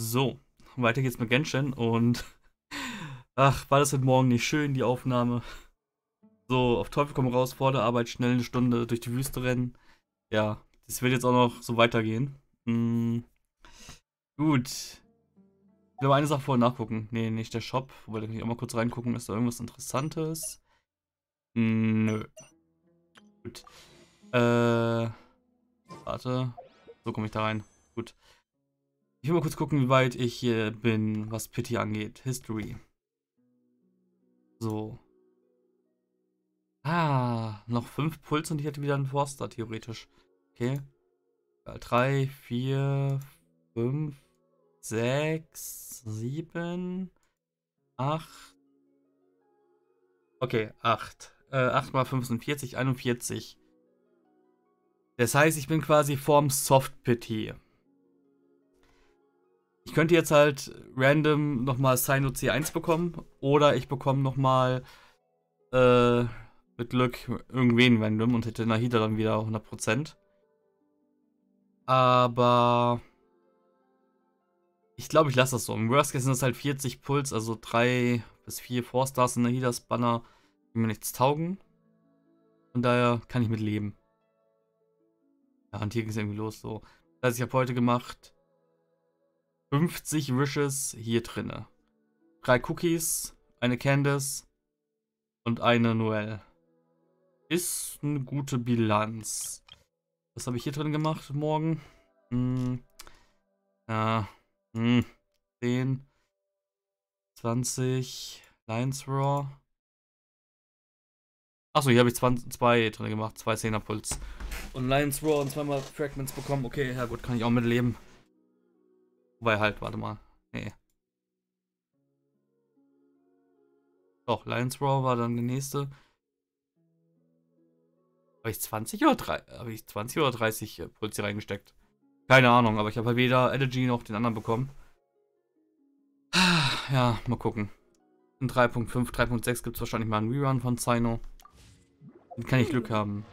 So, weiter geht's mit Genshin und ach, war das heute Morgen nicht schön, die Aufnahme. So, auf Teufel komm raus, vor der Arbeit schnell eine Stunde durch die Wüste rennen. Ja, das wird jetzt auch noch so weitergehen. Gut. Ich will aber eine Sache vorher nachgucken. Nee, nicht der Shop. Wobei, da kann ich auch mal kurz reingucken, ist da irgendwas Interessantes? Nö. Gut. Warte. So komme ich da rein. Gut. Ich will mal kurz gucken, wie weit ich hier bin, was Pity angeht. History. So. Ah, noch 5 Puls und ich hätte wieder einen Forster, theoretisch. Okay. 3, 4, 5, 6, 7, 8. Okay, 8. 8 mal 5 sind 40, 41. Das heißt, ich bin quasi vorm Soft Pity. Ich könnte jetzt halt random nochmal Cyno C1 bekommen oder ich bekomme nochmal mit Glück irgendwen random und hätte Nahida dann wieder 100%. Aber ich glaube, ich lasse das so. Im Worst Case sind es halt 40 Puls, also 3 bis 4 Forstars in Nahidas Banner, die mir nichts taugen. Von daher kann ich mit leben. Ja, und hier ging es irgendwie los so. Das heißt, ich habe heute gemacht 50 Wishes hier drinne. 3 Cookies, eine Candice und eine Noelle. Ist eine gute Bilanz. Was habe ich hier drin gemacht morgen? 10, 20, Lions Roar. Achso, hier habe ich 2 drin gemacht, 2 10er Puls. Und Lions Roar und 2-mal Fragments bekommen. Okay, ja gut, kann ich auch mitleben. Wobei halt, warte mal. Nee. Doch, Lions Roar war dann der nächste. Habe ich 20 oder 30 Puls hier reingesteckt? Keine Ahnung, aber ich habe halt weder Energy noch den anderen bekommen. Ja, mal gucken. In 3.5, 3.6 gibt es wahrscheinlich mal einen Rerun von Cyno. Dann kann ich Glück haben.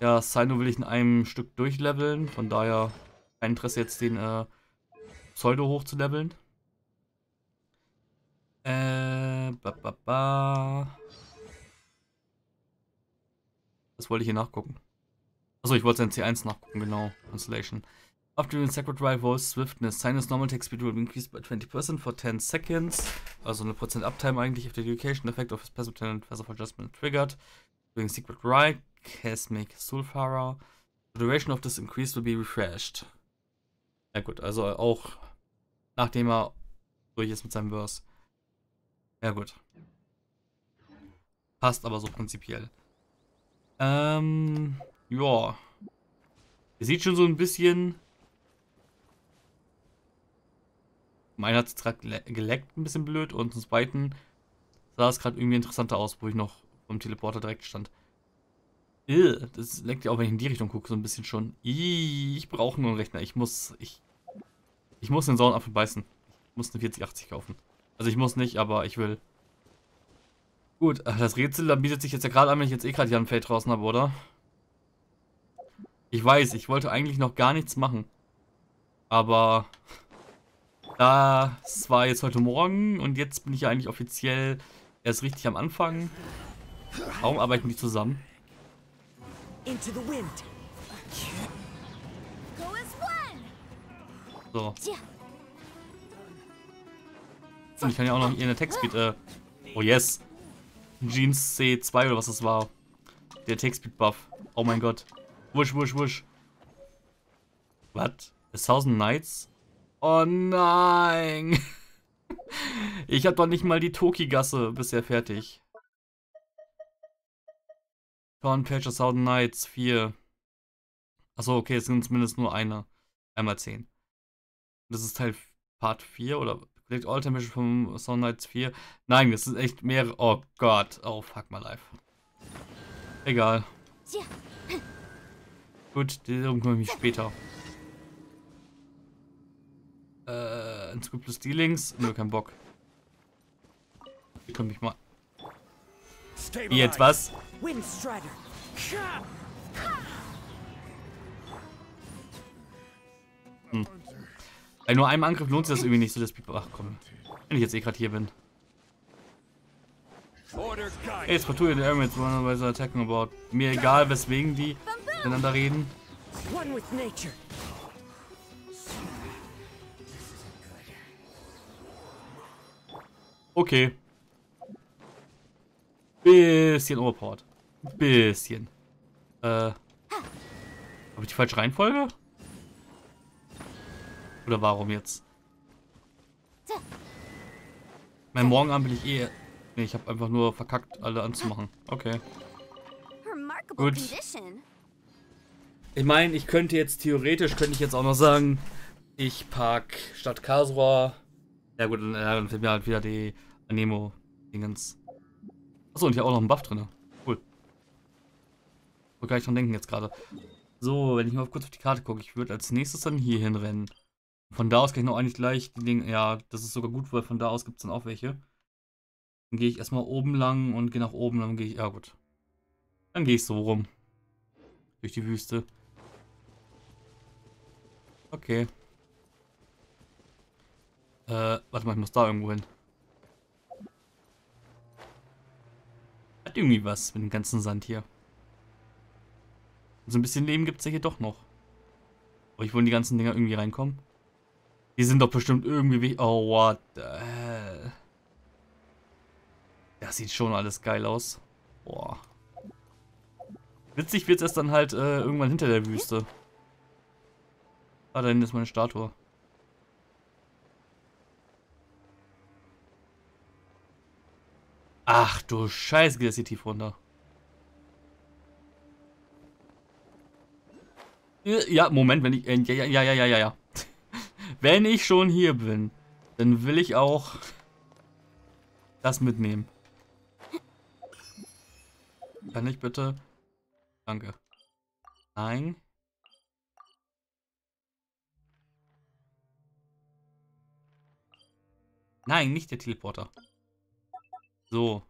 Ja, Cyno will ich in einem Stück durchleveln, von daher kein Interesse jetzt den Pseudo hochzuleveln. Das wollte ich hier nachgucken. Achso, ich wollte sein C1 nachgucken, genau. Translation. After doing Sacred Rival Swiftness, Cyno's normal attack speed will increase by 20% for 10 seconds. Also eine Prozent Uptime eigentlich auf der Education Effect of his passive talent passive adjustment triggered. Doing Secret Rite, Cosmic Soulfarer. The duration of this increase will be refreshed. Ja gut, also auch nachdem er durch ist mit seinem Verse. Ja gut. Passt aber so prinzipiell. Ja. Ihr seht schon so ein bisschen. Meiner hat es gerade geleckt, ein bisschen blöd. Und zum Zweiten sah es gerade irgendwie interessanter aus, wo ich noch vom Teleporter direkt stand. Das leckt ja auch, wenn ich in die Richtung gucke, so ein bisschen schon. Ich brauche nur einen Rechner. Ich muss den Sauenapfel beißen. Ich muss eine 4080 kaufen. Also ich muss nicht, aber ich will. Gut, das Rätsel, da bietet sich jetzt ja gerade an, wenn ich jetzt eh gerade Yanfei draußen habe, oder? Ich weiß, ich wollte eigentlich noch gar nichts machen. Aber das war jetzt heute Morgen und jetzt bin ich ja eigentlich offiziell erst richtig am Anfang. Warum arbeiten die zusammen? So. Und ich kann ja auch noch ihren Attack-Speed, oh yes! Jeans C2 oder was das war. Der Attack-Speed-Buff. Oh mein Gott. Wusch, wusch, wusch. What? A 1000 Knights? Oh nein! Ich hab doch nicht mal die Toki-Gasse bisher fertig. Torn Page of 1000 Knights, 4. Achso, okay, es sind zumindest nur eine. Einmal 10. Das ist Teil Part 4 oder Collect All Time Mission vom 1000 Knights 4. Nein, das sind echt mehrere. Oh Gott. Oh, fuck my life. Egal. Gut, darum kümmere ich mich später. Ein Scoop plus Dealings? Nö, kein Bock. Hier komm ich mal. Wie jetzt was? Bei nur einem Angriff lohnt sich das irgendwie nicht so, dass... Ach komm, wenn ich jetzt eh gerade hier bin. Hey, Spatur, die Airmates normalerweise attacking about. Mir egal, weswegen die miteinander reden. Okay. Bisschen Overport. Bisschen. Habe ich die falsche Reihenfolge? Oder warum jetzt? Mein Morgenabend bin ich eh... Nee, ich habe einfach nur verkackt, alle anzumachen. Okay. Gut. Ich meine, ich könnte jetzt theoretisch, könnte ich jetzt auch noch sagen, ich park Stadt Kasua. Ja gut, dann fehlt mir halt wieder die Anemo-Dingens. Achso, und hier auch noch ein Buff drin. Cool. Wo kann ich dran denken jetzt gerade? So, wenn ich mal kurz auf die Karte gucke, ich würde als nächstes dann hier hinrennen. Von da aus kann ich noch eigentlich gleich die Dinge... Ja, das ist sogar gut, weil von da aus gibt es dann auch welche. Dann gehe ich erstmal oben lang und gehe nach oben, dann gehe ich... Ja gut. Dann gehe ich so rum. Durch die Wüste. Okay. Warte mal, ich muss da irgendwo hin. Hat irgendwie was mit dem ganzen Sand hier. So ein bisschen Leben gibt es ja hier doch noch. Oh, ich will in die ganzen Dinger irgendwie reinkommen. Die sind doch bestimmt irgendwie wichtig. Oh, what the hell. Das sieht schon alles geil aus. Boah. Witzig wird es erst dann halt irgendwann hinter der Wüste. Ah, da hinten ist meine Statue. Ach du Scheiße, geht das hier tief runter. Ja, Moment, wenn ich... Ja. Wenn ich schon hier bin, dann will ich auch das mitnehmen. Kann ich bitte... Danke. Nein. Nein, nicht der Teleporter. So.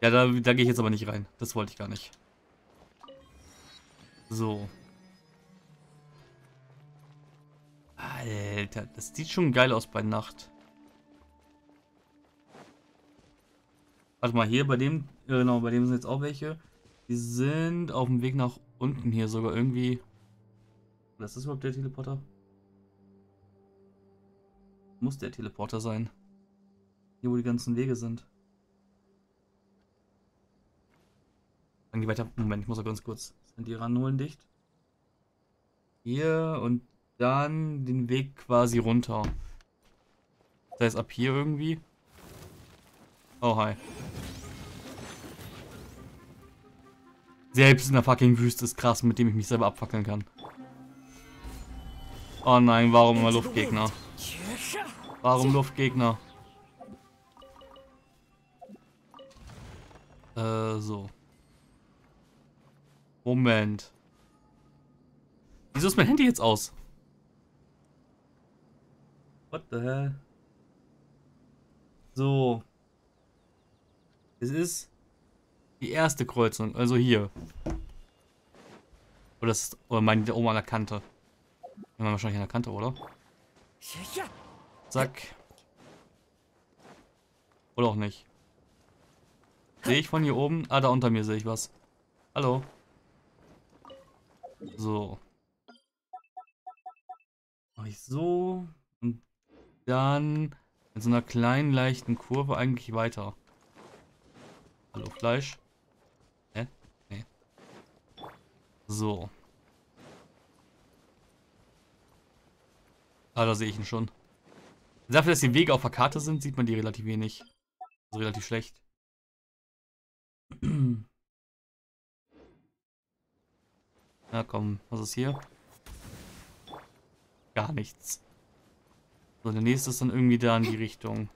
Ja, da gehe ich jetzt aber nicht rein. Das wollte ich gar nicht. So. Alter, das sieht schon geil aus bei Nacht. Warte mal, hier bei dem... Genau, bei dem sind jetzt auch welche. Die sind auf dem Weg nach unten hier sogar irgendwie. Was ist überhaupt der Teleporter? Muss der Teleporter sein. Hier, wo die ganzen Wege sind. Dann geh weiter. Moment, ich muss auch ganz kurz. Sind die Ranholen dicht? Hier und dann den Weg quasi runter. Das heißt, ab hier irgendwie. Oh, hi. Selbst in der fucking Wüste ist krass, mit dem ich mich selber abfackeln kann. Oh nein, warum immer Luftgegner? Warum Luftgegner? So. Moment. Wieso ist mein Handy jetzt aus? What the hell? So. Es ist... Die erste Kreuzung, also hier. Oder das ist, oder meint der oben an der Kante. Wir waren wahrscheinlich an der Kante, oder? Zack. Oder auch nicht. Sehe ich von hier oben? Ah, da unter mir sehe ich was. Hallo. So. Mach ich so. Und dann mit so einer kleinen, leichten Kurve eigentlich weiter. Hallo Fleisch. Hä? Nee. So. Ah, da sehe ich ihn schon. Dafür, dass die Wege auf der Karte sind, sieht man die relativ wenig. Also relativ schlecht. Na komm, was ist hier? Gar nichts. So, der nächste ist dann irgendwie da in die Richtung.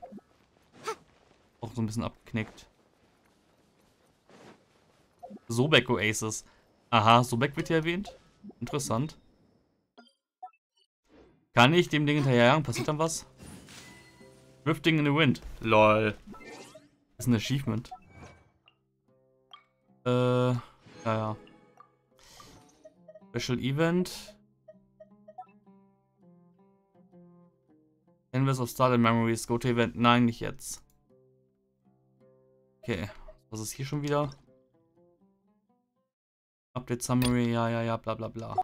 Auch so ein bisschen abgeknickt. Sobek Oasis. Aha, Sobek wird hier erwähnt. Interessant. Kann ich dem Ding hinterherjagen? Passiert dann was? Drifting in the Wind. Lol. Das ist ein Achievement. Naja. Special Event. Hinweis auf Started Memories, Go to Event. Nein, nicht jetzt. Okay, was ist hier schon wieder? Update Summary, ja, bla bla bla.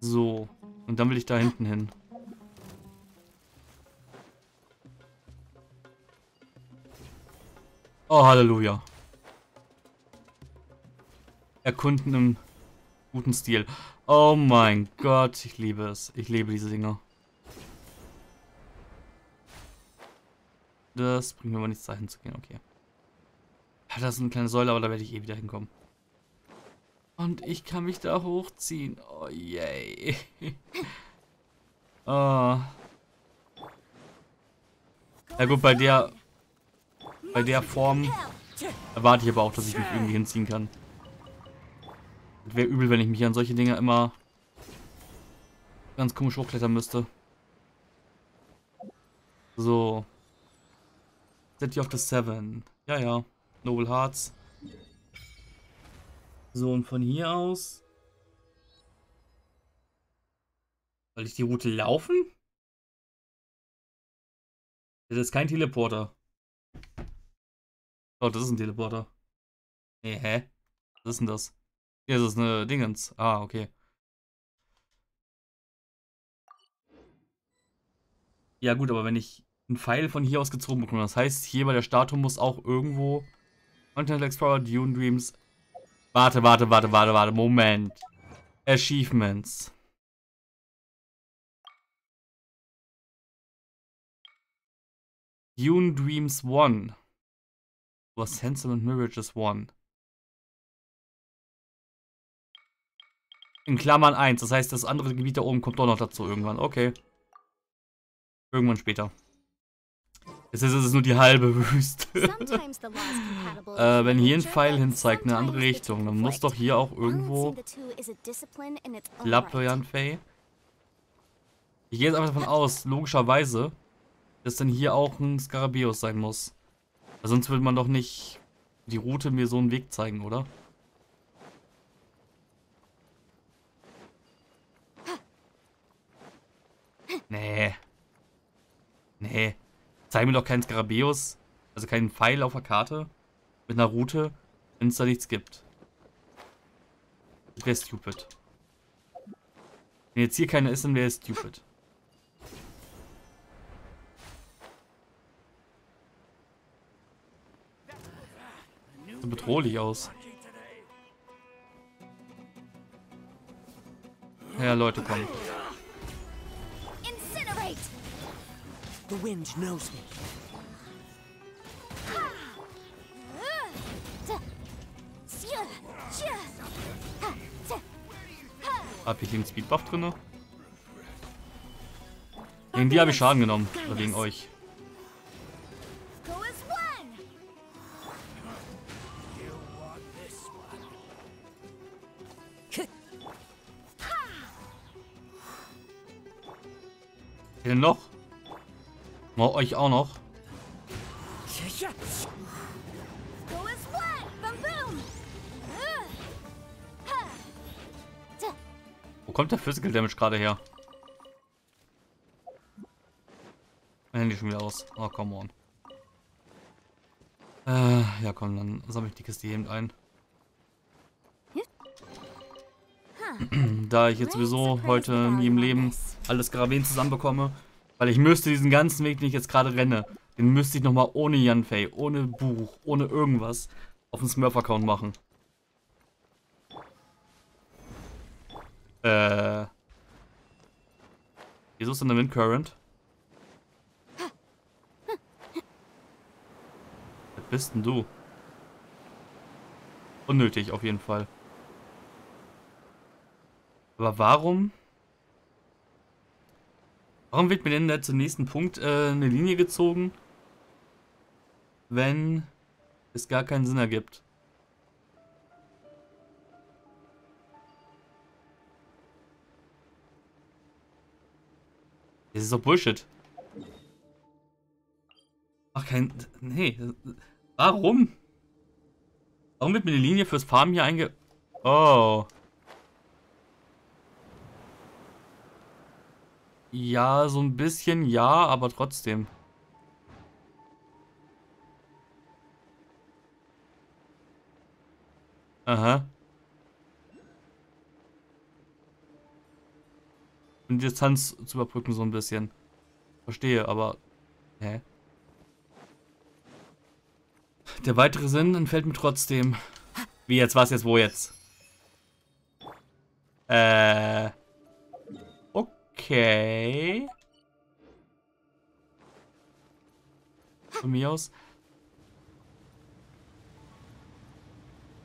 So, und dann will ich da hinten hin. Oh, Halleluja. Erkunden im guten Stil. Oh mein Gott, ich liebe es. Ich liebe diese Dinger. Das bringt mir aber nichts, da hinzugehen, okay. Das ist eine kleine Säule, aber da werde ich eh wieder hinkommen. Und ich kann mich da hochziehen. Oh, yay. Ja gut, bei der Form erwarte ich aber auch, dass ich mich irgendwie hinziehen kann. Das wäre übel, wenn ich mich an solche Dinger immer ganz komisch hochklettern müsste. So. City of the Seven. Ja. Noble Hearts. So, und von hier aus... Soll ich die Route laufen? Das ist kein Teleporter. Oh, das ist ein Teleporter. Nee, hä? Was ist denn das? Ja, das ist eine Dingens. Ah, okay. Ja gut, aber wenn ich einen Pfeil von hier aus gezogen bekomme, das heißt, hier bei der Statue muss auch irgendwo... Continental Explorer, Dune Dreams... Warte, Moment. Achievements. Dune Dreams 1. Was Handsome and Mirages 1. In Klammern 1. Das heißt, das andere Gebiet da oben kommt doch noch dazu irgendwann. Okay. Irgendwann später. Jetzt ist es nur die halbe Wüste. Wenn hier ein Pfeil hinzeigt, in eine andere Richtung, dann muss doch hier auch irgendwo... Laplojan Faye. Ich gehe jetzt einfach davon aus, logischerweise, dass dann hier auch ein Skarabäus sein muss. Also sonst würde man doch nicht die Route mir so einen Weg zeigen, oder? Nee. Zeig mir doch keinen Skarabäus, also keinen Pfeil auf der Karte mit einer Route, wenn es da nichts gibt. Das wäre stupid. Wenn jetzt hier keiner ist, dann wäre es stupid. So bedrohlich aus. Ja, Leute, komm. The wind knows me. Hab ich den Speedbuff drin? Gegen die habe ich Schaden genommen. Oder wegen euch. Hier noch? Euch auch noch. Wo kommt der Physical Damage gerade her? Mein Handy schon wieder aus. Oh, come on. Ja, komm, dann sammle ich die Kiste hier eben ein. Da ich jetzt sowieso heute in ihrem Leben alles Graven zusammenbekomme. Weil ich müsste diesen ganzen Weg, den ich jetzt gerade renne, den müsste ich nochmal ohne Yanfei, ohne Buch, ohne irgendwas auf dem Smurf-Account machen. Wieso ist denn der Wind Current? Wer bist denn du? Unnötig auf jeden Fall. Aber warum... Warum wird mir denn da zum nächsten Punkt eine Linie gezogen, wenn es gar keinen Sinn ergibt? Das ist doch Bullshit. Ach, kein... Nee. Warum? Warum wird mir eine Linie fürs Farmen hier einge... Oh. Ja, so ein bisschen, ja, aber trotzdem. Aha. Um die Distanz zu überbrücken, so ein bisschen. Verstehe, aber... Hä? Der weitere Sinn entfällt mir trotzdem. Wie jetzt? Was jetzt? Wo jetzt? Okay. Von mir aus.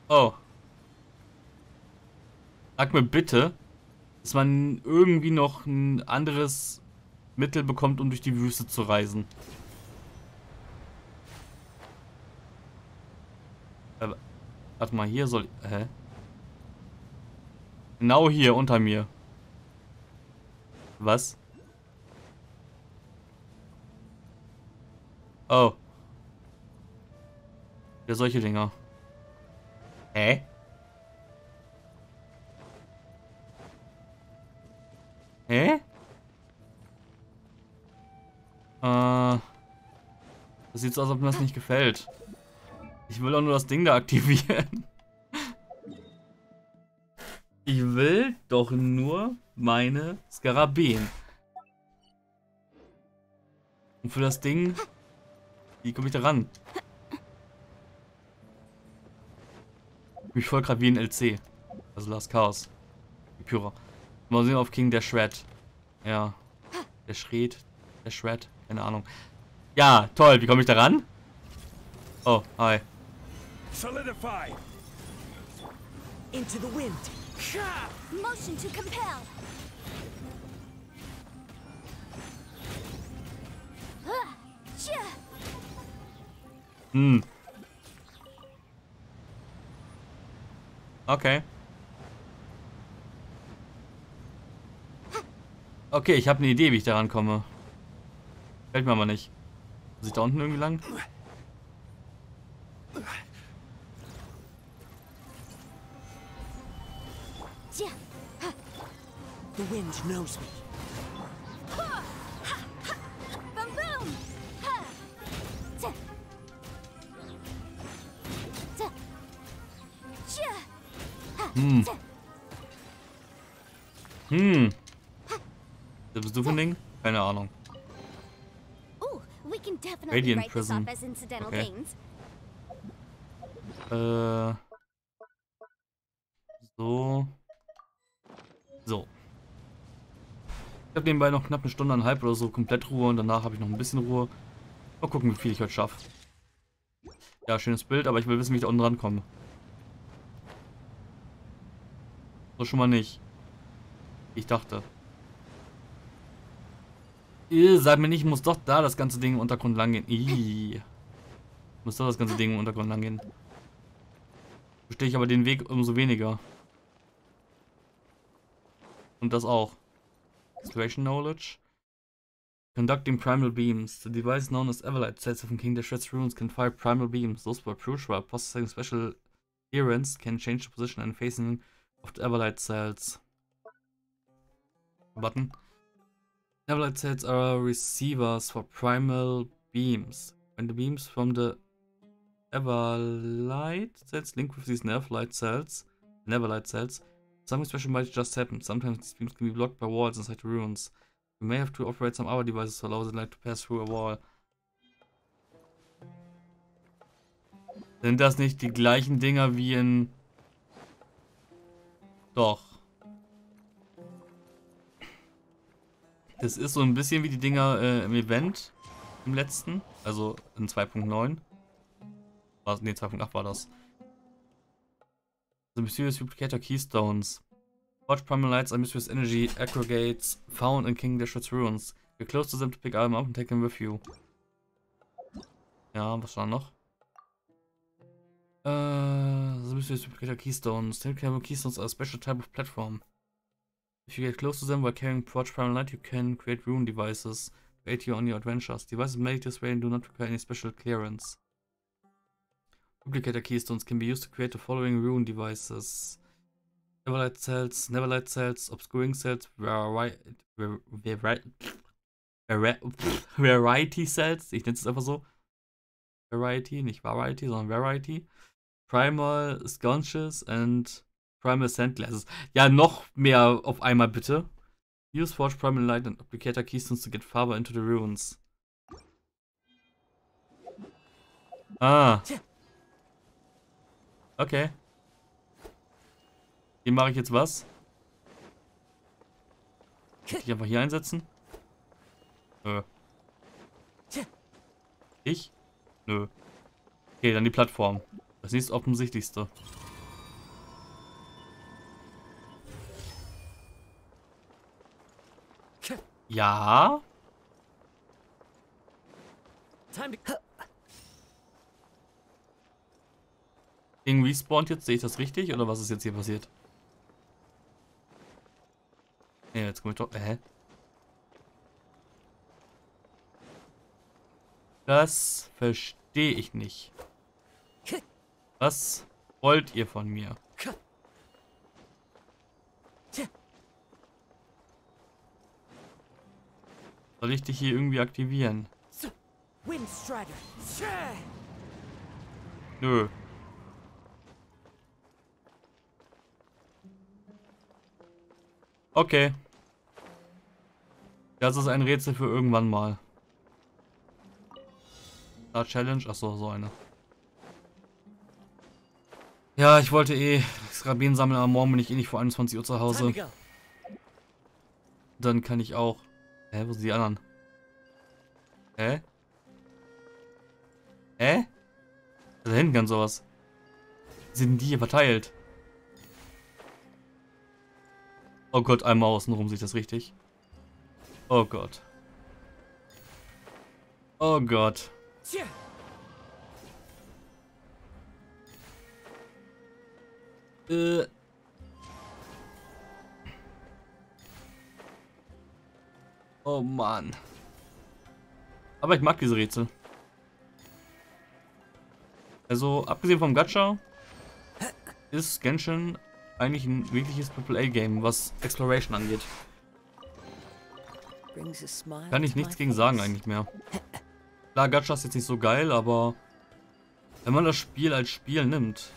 Oh. Sag mir bitte, dass man irgendwie noch ein anderes Mittel bekommt, um durch die Wüste zu reisen. Warte mal, hier soll... Hä? Genau hier, unter mir. Was? Oh. Ja, solche Dinger. Hä? Hä? Das sieht so aus, als ob mir das nicht gefällt. Ich will auch nur das Ding da aktivieren. Ich will doch nur meine Skarabäen. Und für das Ding... Wie komme ich da ran? Mich voll gerade wie ein LC. Also Last Chaos. Die Pyra. Mal sehen auf King Deshret. Ja. Deshret. Deshret. Keine Ahnung. Ja, toll. Wie komme ich da ran? Oh, hi. Solidify. Into the wind. Motion to compel. Hm. Okay. Okay, ich habe eine Idee, wie ich daran komme. Fällt mir aber nicht. Muss ich da unten irgendwie lang? The wind knows me. Hm. Hm. Was bist du für ein Ding? Keine Ahnung. Radiant Prism. Okay. So. So. Ich habe nebenbei noch knapp eine Stunde und eine halbe oder so komplett Ruhe und danach habe ich noch ein bisschen Ruhe. Mal gucken, wie viel ich heute schaffe. Ja, schönes Bild, aber ich will wissen, wie ich da unten rankomme. So schon mal nicht. Ich dachte. Sag mir nicht, muss doch da das ganze Ding im Untergrund lang gehen. Muss doch das ganze Ding im Untergrund lang gehen. Verstehe ich aber den Weg umso weniger. Und das auch. Exploration knowledge. Conducting primal beams. The device known as Everlight sets of King Deshret's runes can fire primal beams. Those were crucial. Possessing special appearance can change the position and facing of the Everlight cells. Button. Everlight cells are receivers for primal beams. When the beams from the Everlight cells link with these Neverlight cells. Something special might just happen. Sometimes these beams can be blocked by walls inside the ruins. You may have to operate some other devices to allow the light to pass through a wall. Sind das nicht die gleichen Dinger wie in... Doch. Das ist so ein bisschen wie die Dinger im Event. Im letzten. Also in 2.9. Ne, 2.8 war das. The mysterious Applicator Keystones. Watch primal lights are mysterious energy aggregates found in King Deshret's ruins. Get close to them to pick them up and take them with you. Ja, was war noch? The mysterious Applicator Keystones. Tinkerable Keystones are a special type of platform. If you get close to them while carrying Watch primal light, you can create rune devices to aid you on your adventures. Devices made this way and do not require any special clearance. Duplicator Keystones can be used to create the following rune devices. Everlight Cells, Neverlight Cells, Obscuring Cells, Variety Cells, ich nenne es einfach so. Variety, nicht Variety, sondern Variety. Primal Sconches and Primal Sandglasses. Ja, noch mehr auf einmal bitte. Use Forge Primal Light and Applicator Keystones to get farther into the ruins. Ah. Okay. Hier mache ich jetzt was? Kann ich einfach hier einsetzen? Nö. Ich? Nö. Okay, dann die Plattform. Das nächste offensichtlichste. Ja? Ding respawnt jetzt, sehe ich das richtig? Oder was ist jetzt hier passiert? Ne, jetzt komme ich doch. Hä? Das verstehe ich nicht. Was wollt ihr von mir? Soll ich dich hier irgendwie aktivieren? Nö. Okay. Das ist ein Rätsel für irgendwann mal. Challenge? Achso, so eine. Ja, ich wollte eh Skarabäen sammeln, aber morgen bin ich eh nicht vor 21 Uhr zu Hause. Dann kann ich auch... Hä, wo sind die anderen? Hä? Hä? Da hinten kann sowas. Sind die hier verteilt? Oh Gott, einmal außenrum, sehe ich das richtig? Oh Gott. Oh Gott. Oh Mann. Aber ich mag diese Rätsel. Also, abgesehen vom Gacha, ist Genshin eigentlich ein wirkliches AAA-Game, was Exploration angeht. Kann ich nichts gegen sagen eigentlich mehr. Klar, Gacha ist jetzt nicht so geil, aber wenn man das Spiel als Spiel nimmt.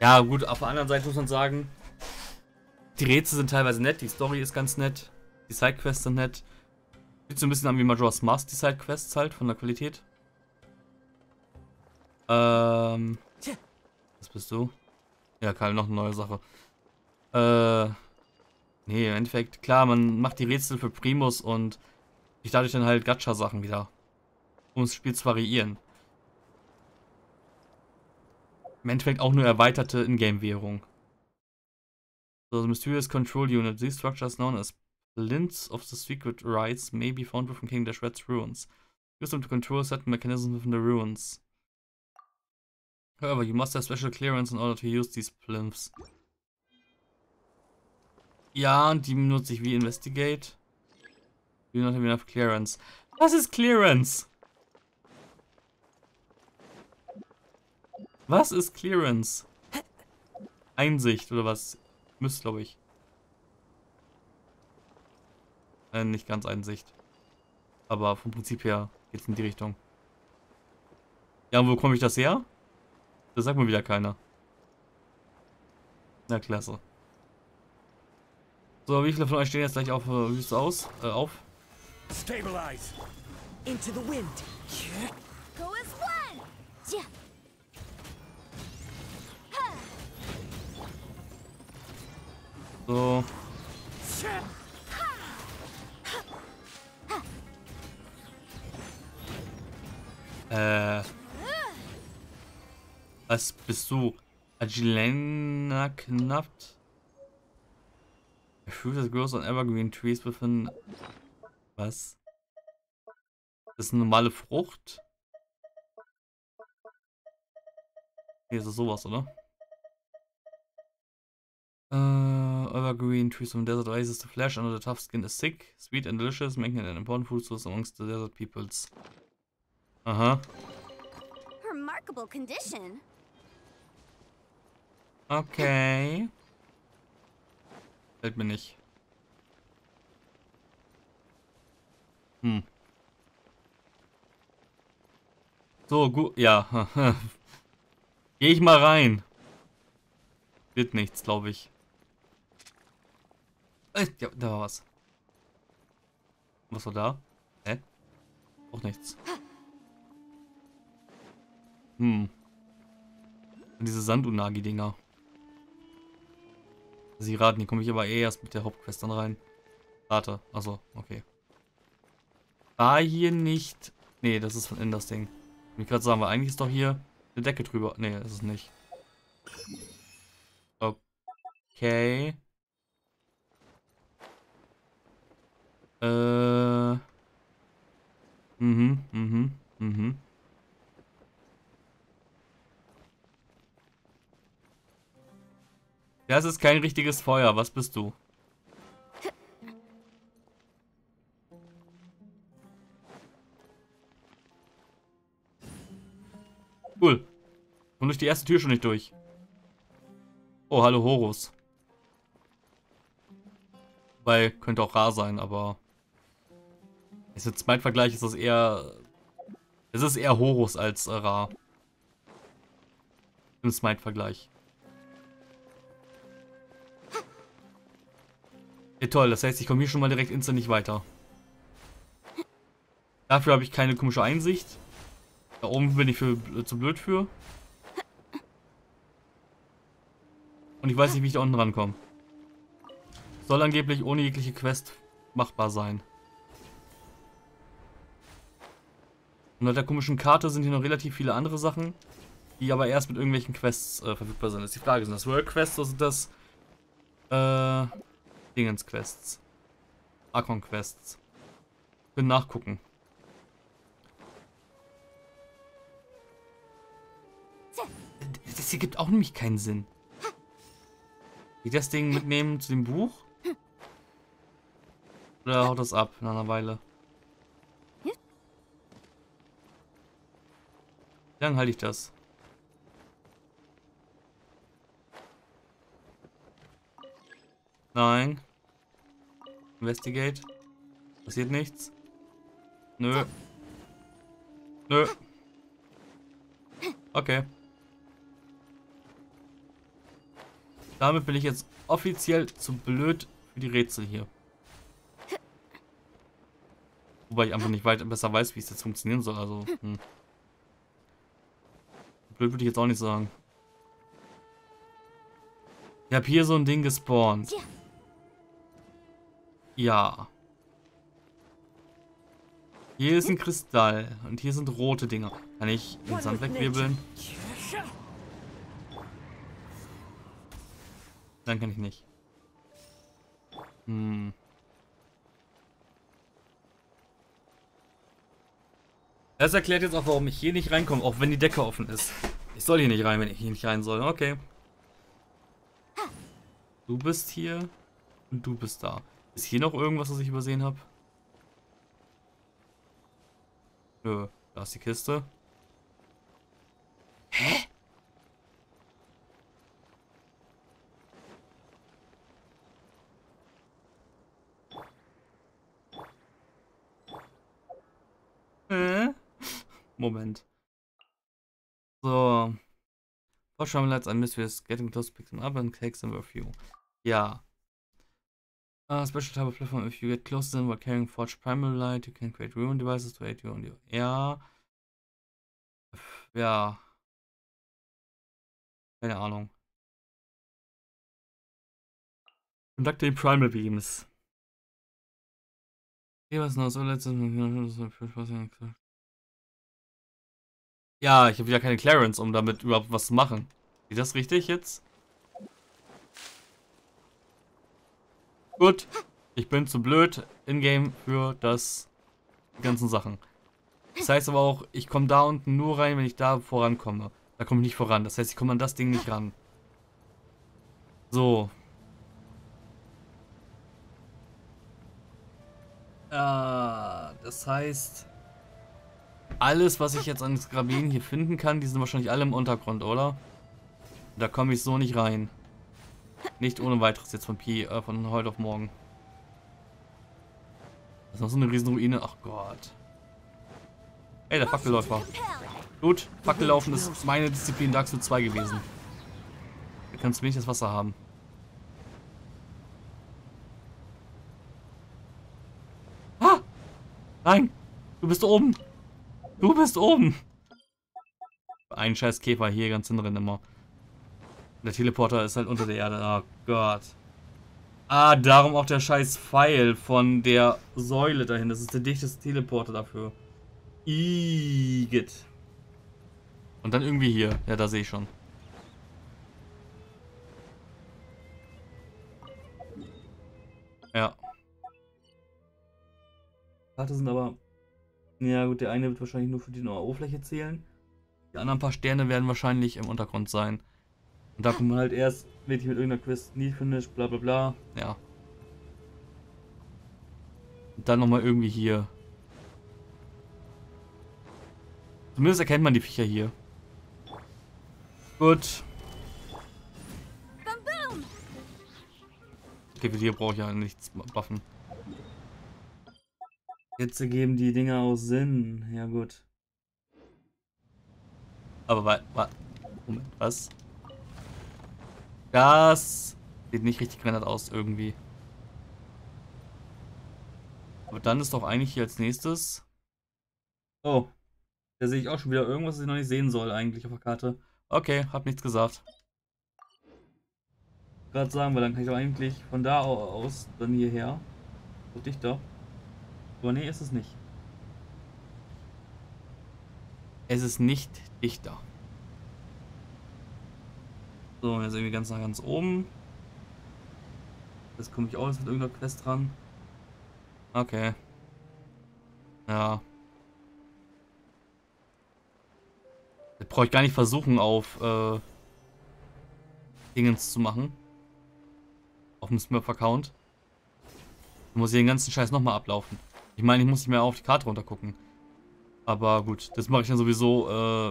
Ja gut, auf der anderen Seite muss man sagen, die Rätsel sind teilweise nett, die Story ist ganz nett, die Sidequests sind nett. Sieht so ein bisschen an wie Majora's Mask, die Sidequests halt, von der Qualität. Was bist du? Ja, Karl, noch eine neue Sache. Nee, im Endeffekt, klar, man macht die Rätsel für Primus und ich dadurch dann halt Gacha-Sachen wieder, um das Spiel zu variieren. Im Endeffekt auch nur erweiterte In-Game-Währung. So, the Mysterious Control Unit. These structures known as Plinths of the Secret Rites may be found within King Deshret's ruins. Use them to control certain mechanisms within the ruins. However, you must have special clearance in order to use these Plinths. Ja, und die benutze ich wie Investigate. You don't have enough clearance. Was ist Clearance? Was ist Clearance? Einsicht oder was? Müsste, glaube ich. Nicht ganz Einsicht. Aber vom Prinzip her geht es in die Richtung. Ja, und wo komme ich das her? Das sagt mir wieder keiner. Na, klasse. So, wie viele von euch stehen jetzt gleich auf Wüste aus? Auf. Stabilize. Into the wind. Go as one. Yeah. So. Was bist du? Agilena knappt? A fruit that grows on evergreen trees within... Was? Das ist eine normale Frucht? Hier ist das sowas, oder? Evergreen trees from desert oasis. The flesh under the tough skin is thick, sweet and delicious, making it an important food source amongst the desert peoples. Aha. Remarkable condition. Okay. Fällt mir nicht. Hm. So, gut. Ja. Geh ich mal rein. Wird nichts, glaube ich. Ja, da war was. Was war da? Hä? Auch nichts. Hm. Diese Sand-Unagi-Dinger. Sie raten, hier komme ich aber eh erst mit der Hauptquest dann rein. Warte, achso, okay. War hier nicht... Nee, das ist von Enders Ding. Ich will gerade sagen, weil eigentlich ist doch hier eine Decke drüber. Nee, das ist nicht. Okay. Das ist kein richtiges Feuer. Was bist du? Cool. Und durch die erste Tür schon nicht durch. Oh, hallo Horus. Weil, könnte auch rar sein, aber... Ist jetzt mein Vergleich, ist das eher... Es ist eher Horus als rar. Im Smite-Vergleich. Ja, toll, das heißt, ich komme hier schon mal direkt instant nicht weiter. Dafür habe ich keine komische Einsicht. Da oben bin ich zu blöd für. Und ich weiß nicht, wie ich da unten rankomme. Soll angeblich ohne jegliche Quest machbar sein. Und auf der komischen Karte sind hier noch relativ viele andere Sachen, die aber erst mit irgendwelchen Quests verfügbar sind. Das ist die Frage, sind das World Quests oder sind das... Dingens-Quests. Archon-Quests. Bin nachgucken. Das hier gibt auch nämlich keinen Sinn. Will ich das Ding mitnehmen zu dem Buch? Oder haut das ab nach einer Weile? Wie lange halte ich das? Nein. Investigate. Passiert nichts. Nö. Nö. Okay. Damit bin ich jetzt offiziell zu blöd für die Rätsel hier. Wobei ich einfach nicht besser weiß, wie es jetzt funktionieren soll. Also, blöd würde ich jetzt auch nicht sagen. Ich habe hier so ein Ding gespawnt. Ja. Hier ist ein Kristall und hier sind rote Dinger. Kann ich den Sand wegwirbeln? Dann kann ich nicht. Hm. Das erklärt jetzt auch, warum ich hier nicht reinkomme, auch wenn die Decke offen ist. Ich soll hier nicht rein, wenn ich hier nicht rein soll. Okay. Du bist hier und du bist da. Ist hier noch irgendwas, was ich übersehen habe? Nö, da ist die Kiste. Hä? Moment. So. Forschamlights and Mysteries, getting close, picks them up and takes them with you. Ja. A special type of platform, if you get close to them while carrying forged primal light, you can create ruin devices to aid you on your... Ja. Ja. Keine Ahnung. Conduct the primal beams. Hier was noch so letztes... Ja, ich habe wieder keine Clearance, um damit überhaupt was zu machen. Ist das richtig jetzt? Gut. Ich bin zu blöd in-game für das... Die ganzen Sachen. Das heißt aber auch, ich komme da unten nur rein, wenn ich da vorankomme. Da komme ich nicht voran. Das heißt, ich komme an das Ding nicht ran. So. Das heißt... Alles, was ich jetzt an Skarabinen hier finden kann, die sind wahrscheinlich alle im Untergrund, oder? Da komme ich so nicht rein. Nicht ohne weiteres jetzt von heute auf morgen. Das ist noch so eine riesen Ruine. Ach Gott. Ey, der Fackelläufer. Gut, Fackellaufen ist meine Disziplin Dark Souls 2 gewesen. Da kannst du wenig das Wasser haben. Ah! Nein! Du bist oben! Du bist oben! Ein scheiß Käfer hier ganz hinten drin immer. Der Teleporter ist halt unter der Erde. Oh Gott. Ah, darum auch der scheiß Pfeil von der Säule dahin. Das ist der dichteste Teleporter dafür. Igitt. Und dann irgendwie hier. Ja, da sehe ich schon. Ja. Karte sind aber... Ja gut, der eine wird wahrscheinlich nur für die neue Oberfläche zählen. Die anderen paar Sterne werden wahrscheinlich im Untergrund sein. Und da kommt man halt erst wirklich mit irgendeiner Quest nie finished, bla bla bla. Ja. Und dann nochmal irgendwie hier. Zumindest erkennt man die Viecher hier. Gut. Okay, für die brauche ich ja nichts buffen. Jetzt ergeben die Dinger auch Sinn. Ja gut. Aber warte. Moment, was? Das sieht nicht richtig gerendert aus irgendwie. Aber dann ist doch eigentlich hier als nächstes... Oh. Da sehe ich auch schon wieder irgendwas, was ich noch nicht sehen soll eigentlich auf der Karte. Okay, hab nichts gesagt. Gerade sagen, weil dann kann ich doch eigentlich von da aus dann hierher. So dichter. Aber nee, ist es nicht. Es ist nicht dichter. So, jetzt irgendwie ganz nach ganz oben. Jetzt komme ich auch jetzt mit irgendeiner Quest dran. Okay. Ja. Das brauche ich gar nicht versuchen auf Dingens zu machen. Auf dem Smurf-Account. Ich muss hier den ganzen Scheiß nochmal ablaufen. Ich meine, ich muss nicht mehr auf die Karte runter gucken. Aber gut, das mache ich dann sowieso,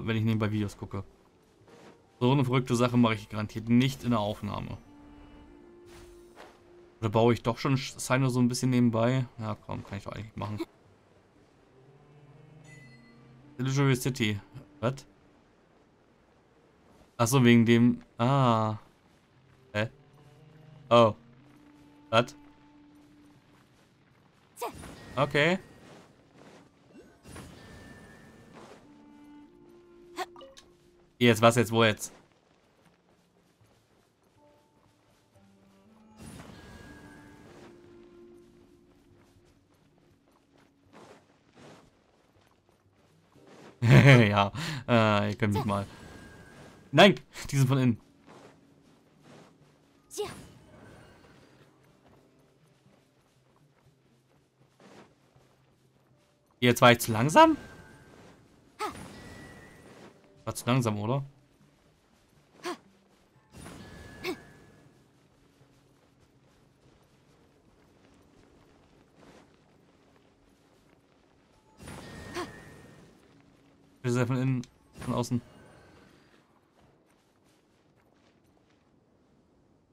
wenn ich nebenbei Videos gucke. So eine verrückte Sache mache ich garantiert nicht in der Aufnahme. Oder baue ich doch schon Cyno so ein bisschen nebenbei? Ja komm, kann ich doch eigentlich machen. Illusory City. Was? Achso, wegen dem... Ah. Hä? Oh. Was? Okay. Jetzt, was jetzt, wo jetzt? Ja, ihr könnt mich mal. Nein, die sind von innen. Jetzt war ich zu langsam? War zu langsam, oder? Wir sind von innen, von außen.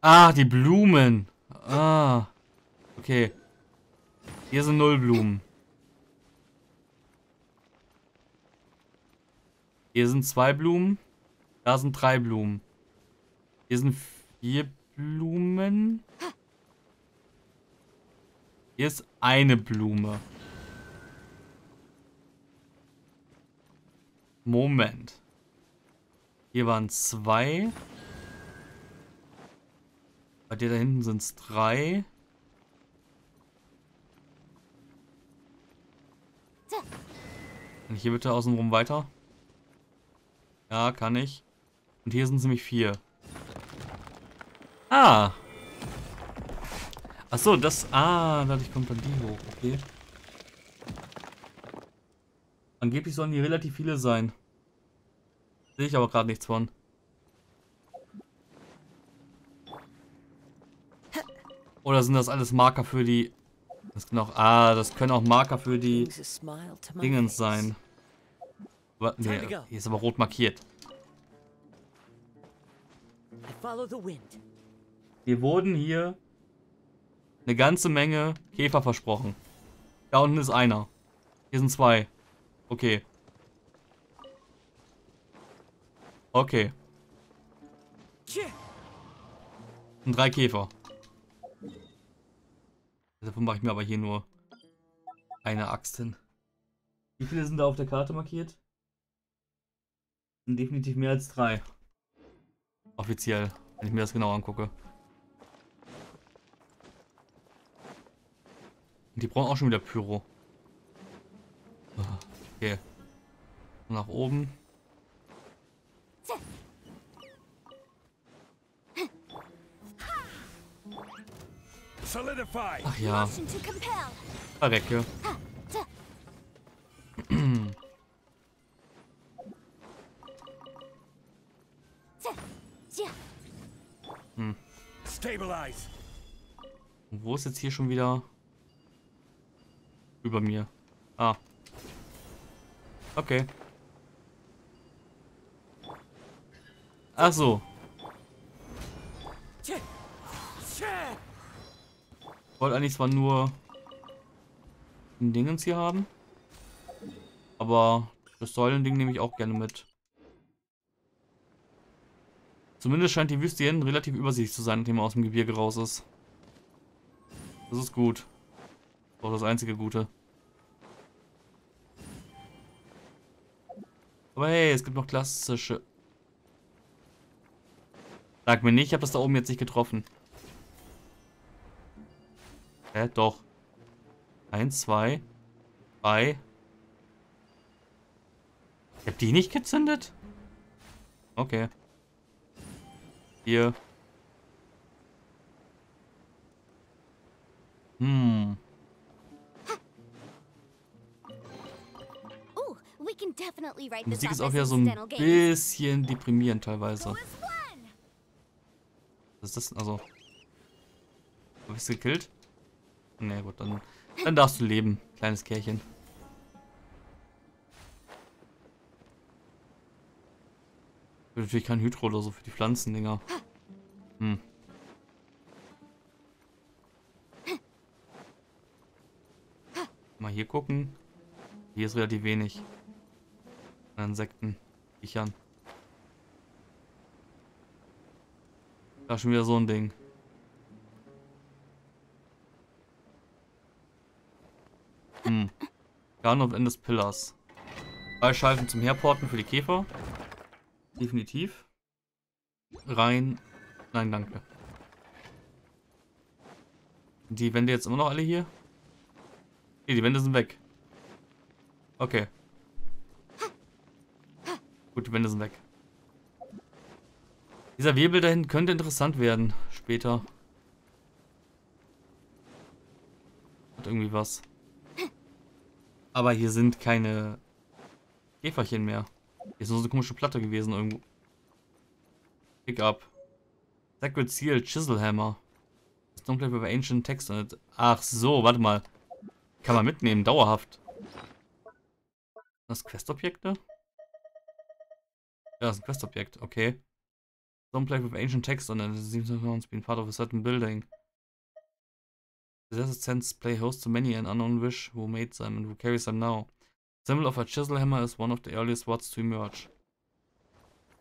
Ah, die Blumen. Ah, okay. Hier sind 0 Blumen. Hier sind 2 Blumen. Da sind 3 Blumen. Hier sind 4 Blumen. Hier ist eine Blume. Moment. Hier waren 2. Bei dir da hinten sind es 3. Und hier bitte außenrum weiter. Ja, kann ich. Und hier sind es nämlich 4. Ah! Achso, das... Ah, dadurch kommt dann die hoch. Okay. Angeblich sollen hier relativ viele sein. Sehe ich aber gerade nichts von. Oder sind das alles Marker für die... Das können auch... Ah, das können auch Marker für die... Dingens sein. Nee, hier ist aber rot markiert. Wir wurden hier eine ganze Menge Käfer versprochen. Da unten ist einer. Hier sind zwei. Okay. Okay. Und 3 Käfer. Davon mache ich mir aber hier nur eine Axt hin. Wie viele sind da auf der Karte markiert? Sind definitiv mehr als 3. Offiziell, wenn ich mir das genau angucke. Und die brauchen auch schon wieder Pyro. Okay. Und nach oben. Ach ja. Verrecke. Hm. Und wo ist jetzt hier schon wieder? Über mir. Ah. Okay. Ach so. Ich wollte eigentlich zwar nur ein Dingens hier haben, aber das Säulending nehme ich auch gerne mit. Zumindest scheint die Wüste hier relativ übersichtlich zu sein, indem man aus dem Gebirge raus ist. Das ist gut. Auch das einzige Gute. Aber hey, es gibt noch klassische... Sag mir nicht, ich habe das da oben jetzt nicht getroffen. Hä, doch. 1, 2, 3. Ich hab die nicht gezündet? Okay. 4. Die Musik ist auch ja so ein bisschen deprimierend teilweise. Was ist das denn? Also. Hab ich's gekillt? Ne, gut, dann darfst du leben, kleines Kerlchen. Ich will natürlich kein Hydro oder so für die Pflanzendinger. Hm. Mal hier gucken. Hier ist relativ wenig. Insekten. Kichern. Da schon wieder so ein Ding. Hm. Garden of End des Pillars. 3 Scheiben zum Herporten für die Käfer. Definitiv. Rein. Nein, danke. Die Wände jetzt immer noch alle hier? Ne, die Wände sind weg. Okay. Gut, die Wände sind weg. Dieser Wirbel dahin könnte interessant werden. Später. Hat irgendwie was. Aber hier sind keine Käferchen mehr. Hier ist nur so eine komische Platte gewesen irgendwo. Pick up. Sacred Seal Chisel Hammer. Das dunkle über Ancient Text. Ach so, warte mal. Kann man mitnehmen, dauerhaft. Das Questobjekte? Ja, das ist ein Questobjekt, okay. Someplace with Ancient Text on it. It seems to be part of a certain building. Possesses sense play host to many an unknown wish who made them and who carries them now. The symbol of a chisel hammer is one of the earliest words to emerge.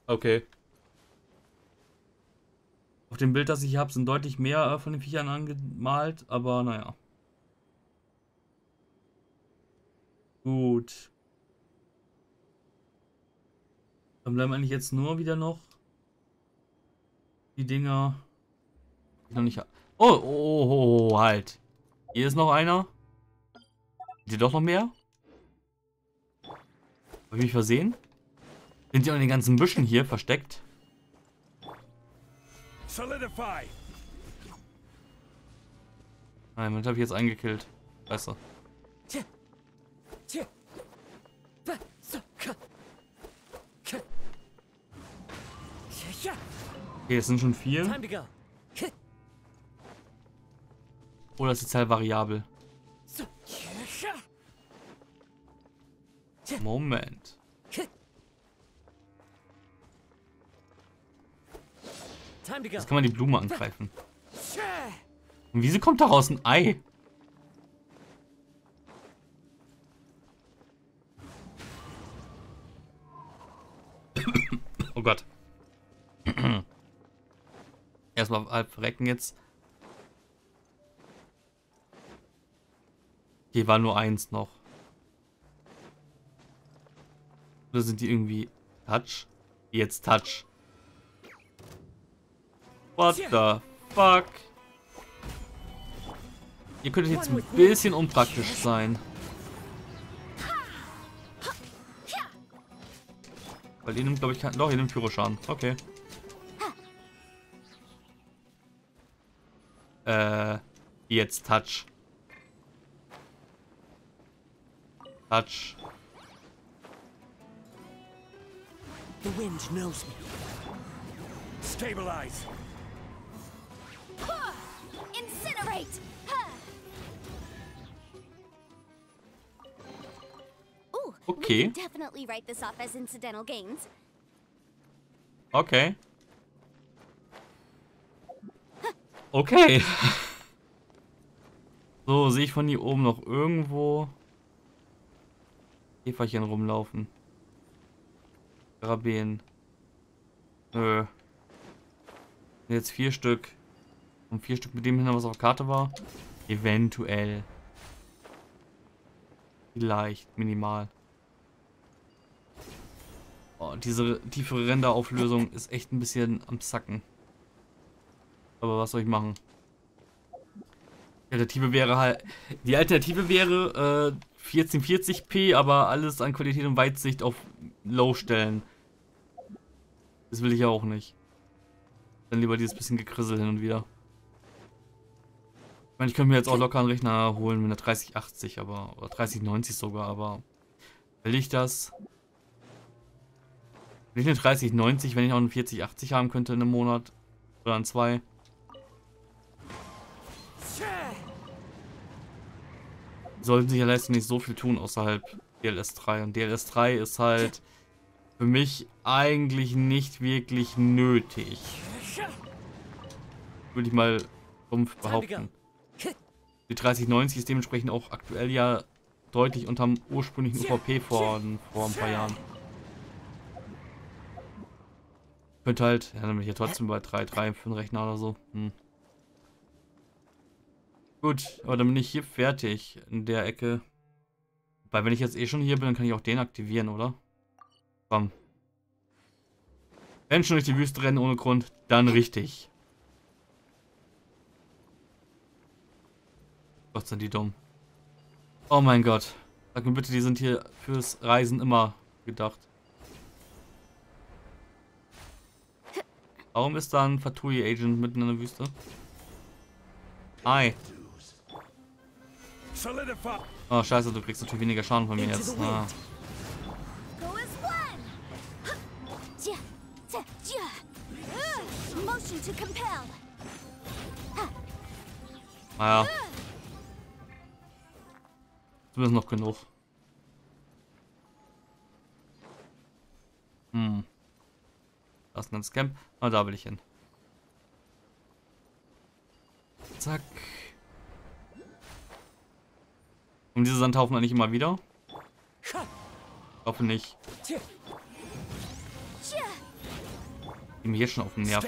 Okay. Auf dem Bild, das ich hier habe, sind deutlich mehr von den Viechern angemalt, aber naja. Gut. Dann bleiben eigentlich jetzt nur wieder noch die Dinger, die ich noch nicht habe. Oh, oh, oh, halt. Hier ist noch einer. Sind hier doch noch mehr? Hab ich mich versehen? Sind die auch in den ganzen Büschen hier versteckt? Solidify. Nein, das habe ich jetzt eingekillt. Scheiße. Okay, es sind schon 4. Oder ist die Zahl variabel? Moment. Jetzt kann man die Blume angreifen. Und wieso kommt daraus ein Ei? Oh Gott. Erstmal halb verrecken jetzt. Hier war nur eins noch. Oder sind die irgendwie Touch? Jetzt Touch. What the fuck? Ihr könntet jetzt ein bisschen unpraktisch sein. Weil ihr nimmt, glaube ich, keinen. Doch, ihr nimmt Pyroschaden. Okay. Jetzt Touch. Touch. The wind knows me. Stabilize. Incinerate. Okay. Okay. Okay. So, sehe ich von hier oben noch irgendwo Käferchen rumlaufen. Karabäen. Nö. Jetzt 4 Stück. Und 4 Stück mit dem hin, was auf der Karte war. Eventuell. Vielleicht. Minimal. Oh, diese tiefere Renderauflösung ist echt ein bisschen am Zacken. Aber was soll ich machen? Die Alternative wäre halt. Die Alternative wäre 1440p, aber alles an Qualität und Weitsicht auf Low stellen. Das will ich ja auch nicht. Dann lieber dieses bisschen Gekrissel hin und wieder. Ich meine, ich könnte mir jetzt auch locker einen Rechner holen mit einer 3080, aber. Oder 3090 sogar, aber. Will ich das? Nicht eine 3090, wenn ich auch eine 4080 haben könnte in einem Monat. Oder in 2. Sollten sich ja letztlich nicht so viel tun außerhalb DLS 3. Und DLS 3 ist halt für mich eigentlich nicht wirklich nötig. Würde ich mal dumpf behaupten. Die 3090 ist dementsprechend auch aktuell ja deutlich unterm ursprünglichen UVP vor ein paar Jahren. Könnte halt, ja, dann bin ich ja trotzdem bei 3,3 für den Rechner oder so. Hm. Gut, aber dann bin ich hier fertig in der Ecke. Weil wenn ich jetzt eh schon hier bin, dann kann ich auch den aktivieren, oder? Bam. Wenn schon durch die Wüste rennen ohne Grund, dann richtig. Gott, sind die dumm. Oh mein Gott. Sag mir bitte, die sind hier fürs Reisen immer gedacht. Warum ist da ein Fatui-Agent mitten in der Wüste? Hi. Oh, scheiße, du kriegst natürlich weniger Schaden von mir jetzt. Ah. Naja. Zumindest noch genug. Hm. Das ist ein Camp. Ah, da will ich hin. Zack. Und diese Sandhaufen eigentlich immer wieder? Hoffe nicht. Die mir jetzt schon auf den Nerv.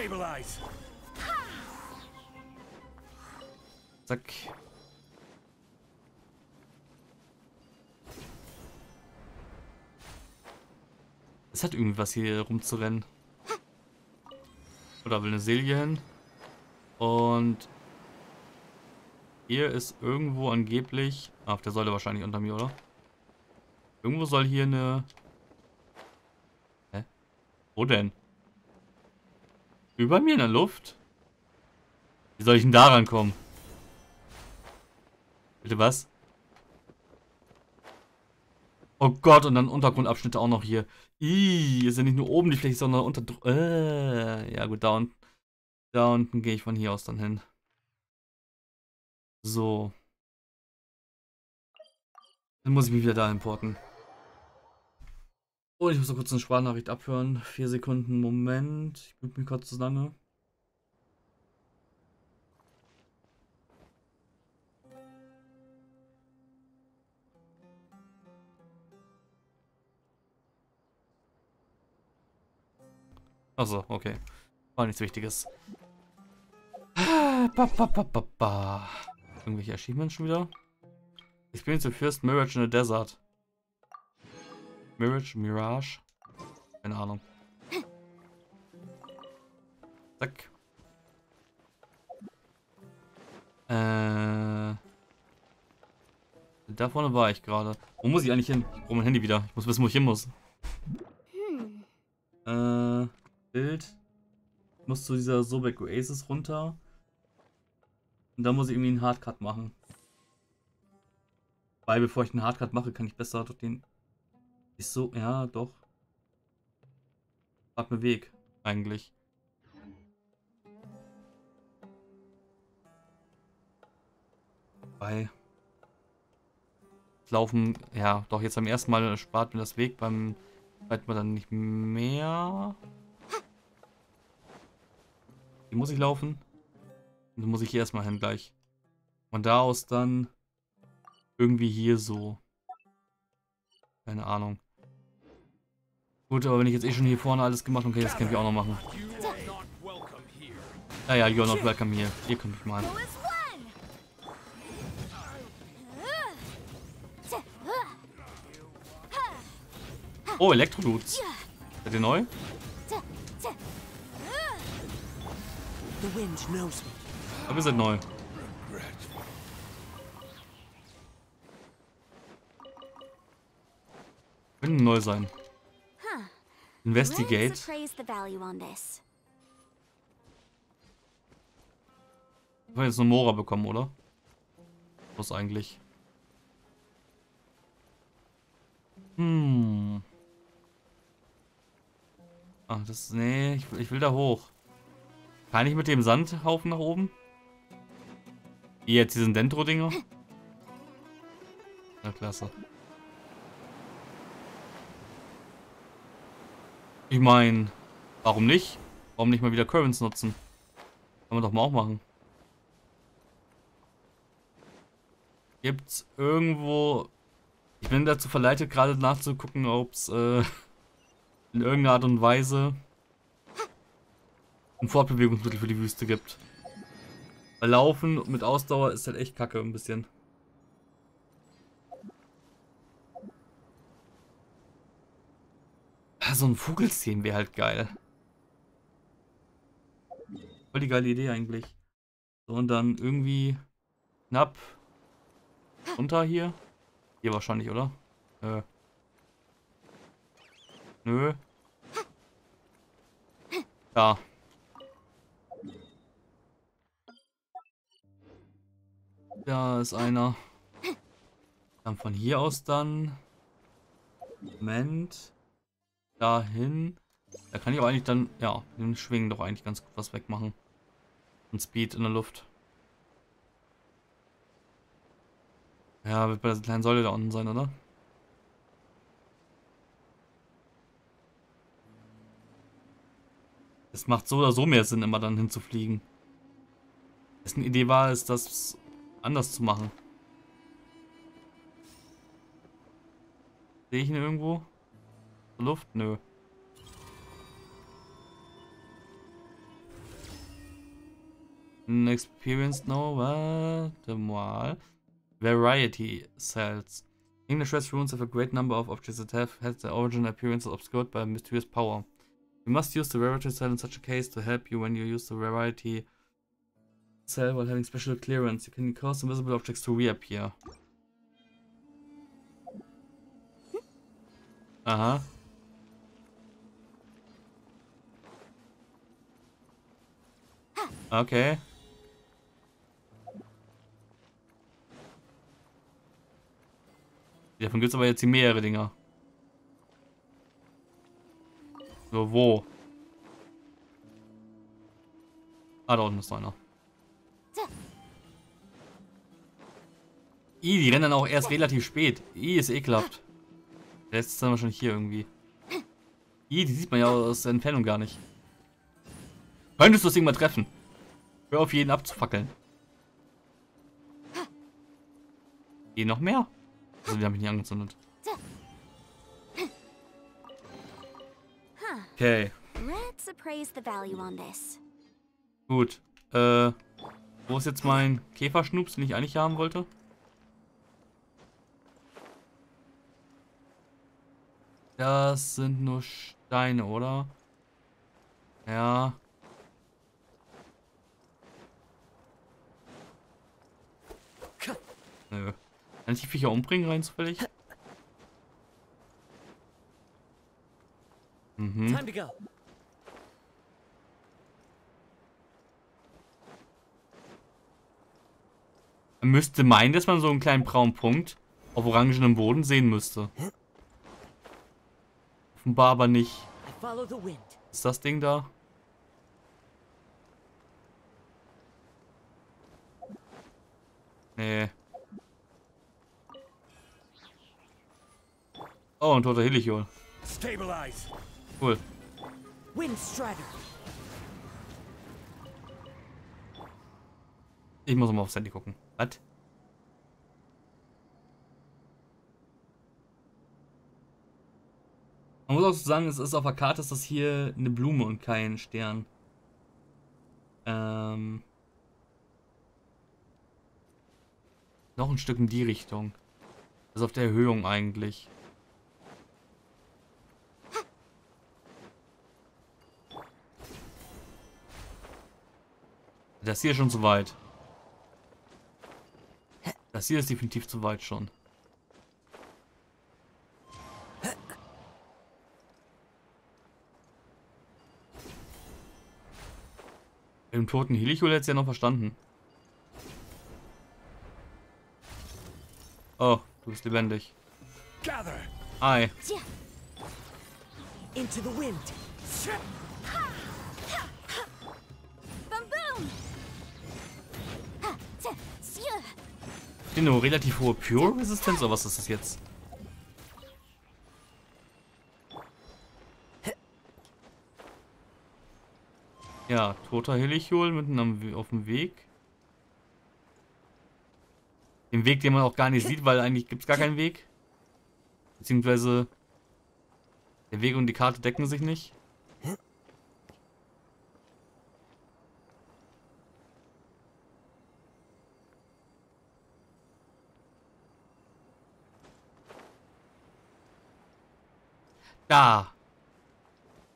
Zack. Es hat irgendwas hier rumzurennen. Da will eine Selie hin. Und hier ist irgendwo angeblich. Ah, auf der Säule wahrscheinlich unter mir, oder? Irgendwo soll hier eine. Hä? Wo denn? Über mir in der Luft? Wie soll ich denn da rankommen? Bitte was? Oh Gott, und dann Untergrundabschnitte auch noch hier. Ih, hier sind nicht nur oben die Fläche, sondern unter. Ja gut, da unten. Da unten gehe ich von hier aus dann hin. So. Dann muss ich mich wieder da importen. Oh, ich muss noch kurz eine Sprachnachricht abhören. 4 Sekunden, Moment. Ich gucke mir kurz zusammen. Achso, okay. War nichts Wichtiges. Irgendwelche Achievements schon wieder? Ich bin zu First Mirage in the Desert. Mirage? Keine Ahnung. Zack. Da vorne war ich gerade. Wo muss ich eigentlich hin? Ich brauche mein Handy wieder. Ich muss wissen, wo ich hin muss. Bild. Ich muss zu dieser Sobek Oasis runter. Und da muss ich irgendwie einen Hardcut machen. Weil bevor ich einen Hardcut mache, kann ich besser durch den... Ist so... Ja, doch. Hat mir Weg. Eigentlich. Bei... Laufen, ja, doch jetzt beim ersten Mal erspart mir das Weg, beim zweiten Mal dann nicht mehr. Hier muss ich laufen. Und dann muss ich hier erstmal hin gleich. Von da aus dann irgendwie hier so. Keine Ahnung. Gut, aber wenn ich jetzt eh schon hier vorne alles gemacht habe, kann ich das Camp hier auch noch machen. Naja, you're not welcome here. Hier kommt ich mal. Oh, Elektro-Dudes. Seid ihr neu? Aber wir sind neu. Wir können neu sein. Investigate. Wir haben jetzt eine Mora bekommen, oder? Was eigentlich? Hm. Ach, das... Nee, ich will da hoch. Kann ich mit dem Sandhaufen nach oben? Jetzt diesen Dentro-Dinger? Na, klasse. Ich meine, warum nicht? Warum nicht mal wieder Currents nutzen? Kann man doch mal auch machen. Gibt's irgendwo... Ich bin dazu verleitet, gerade nachzugucken, ob's... in irgendeiner Art und Weise ein Fortbewegungsmittel für die Wüste gibt. Weil Laufen mit Ausdauer ist halt echt kacke ein bisschen. So ein Vogelszenen wäre halt geil. Voll die geile Idee eigentlich. So und dann irgendwie knapp runter hier. Hier wahrscheinlich, oder? Nö. Da. Da ist einer. Dann von hier aus dann. Moment. Dahin. Da kann ich aber eigentlich dann, ja, den Schwingen doch eigentlich ganz gut was wegmachen. Und Speed in der Luft. Ja, wird bei der kleinen Säule da unten sein, oder? Es macht so oder so mehr Sinn, immer dann hinzufliegen. Dessen Idee war es, das anders zu machen. Sehe ich ihn irgendwo? Luft? Nö. Experienced now? Warte mal. Variety Cells. English Rest runes have a great number of objects that have their origin appearance obscured by mysterious power. You must use the Variety Cell in such a case to help you when you use the Variety Cell while having special clearance. You can cause invisible objects to reappear. Aha. Okay. Davon gibt es aber jetzt die mehrere Dinger. So, wo? Ah, da unten ist einer. Ih, die rennen dann auch erst relativ spät. Ih, ist ekelhaft. Der ist dann wahrscheinlich hier irgendwie. Ih, die sieht man ja aus der Entfernung gar nicht. Könntest du das Ding mal treffen? Hör auf, jeden abzufackeln. Eh noch mehr? Also, die haben mich nicht angezündet. Okay. Let's us appraise the value on this. Gut. Wo ist jetzt mein Käferschnups, den ich eigentlich haben wollte? Das sind nur Steine, oder? Ja. Nö. Kann ich die Viecher umbringen, rein zufällig? Mhm. Man müsste meinen, dass man so einen kleinen braunen Punkt auf orangenem Boden sehen müsste. Offenbar aber nicht. Ist das Ding da? Nee. Oh, ein toter Helichol. Cool. Ich muss mal aufs Handy gucken. Was? Man muss auch so sagen, es ist auf der Karte, ist das hier eine Blume und kein Stern. Noch ein Stück in die Richtung. Also auf der Erhöhung eigentlich. Das hier ist schon zu weit. Das hier ist definitiv zu weit schon. Im toten Helichol hätte es ja noch verstanden. Oh, du bist lebendig. Ei. Genau, relativ hohe Pure-Resistenz, oder was ist das jetzt? Ja, toter Helichol mitten auf dem Weg. Den Weg, den man auch gar nicht sieht, weil eigentlich gibt es gar keinen Weg. Beziehungsweise der Weg und die Karte decken sich nicht. Da!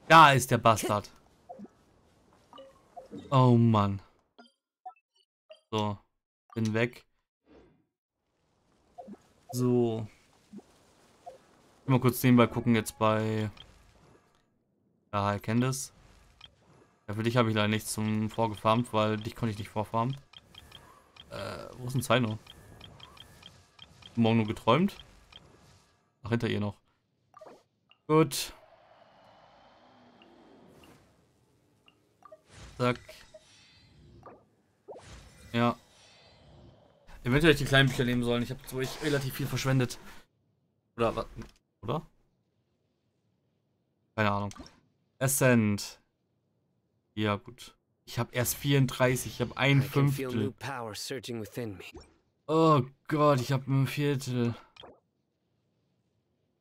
Da ist der Bastard. Oh Mann. So. Bin weg. So. Mal kurz nebenbei gucken jetzt bei... Ja, Candice. Ja, für dich habe ich leider nichts zum Vorgefarmt, weil dich konnte ich nicht vorfarmen. Wo ist denn Cyno? Morgen nur geträumt? Ach, hinter ihr noch. Gut. Zack. Ja. Eventuell hätte ich die kleinen Bücher nehmen sollen. Ich habe so relativ viel verschwendet. Oder was? Oder? Keine Ahnung. Ascent. Ja, gut. Ich habe erst 34. Ich habe ein Fünftel. Oh Gott, ich habe ein Viertel.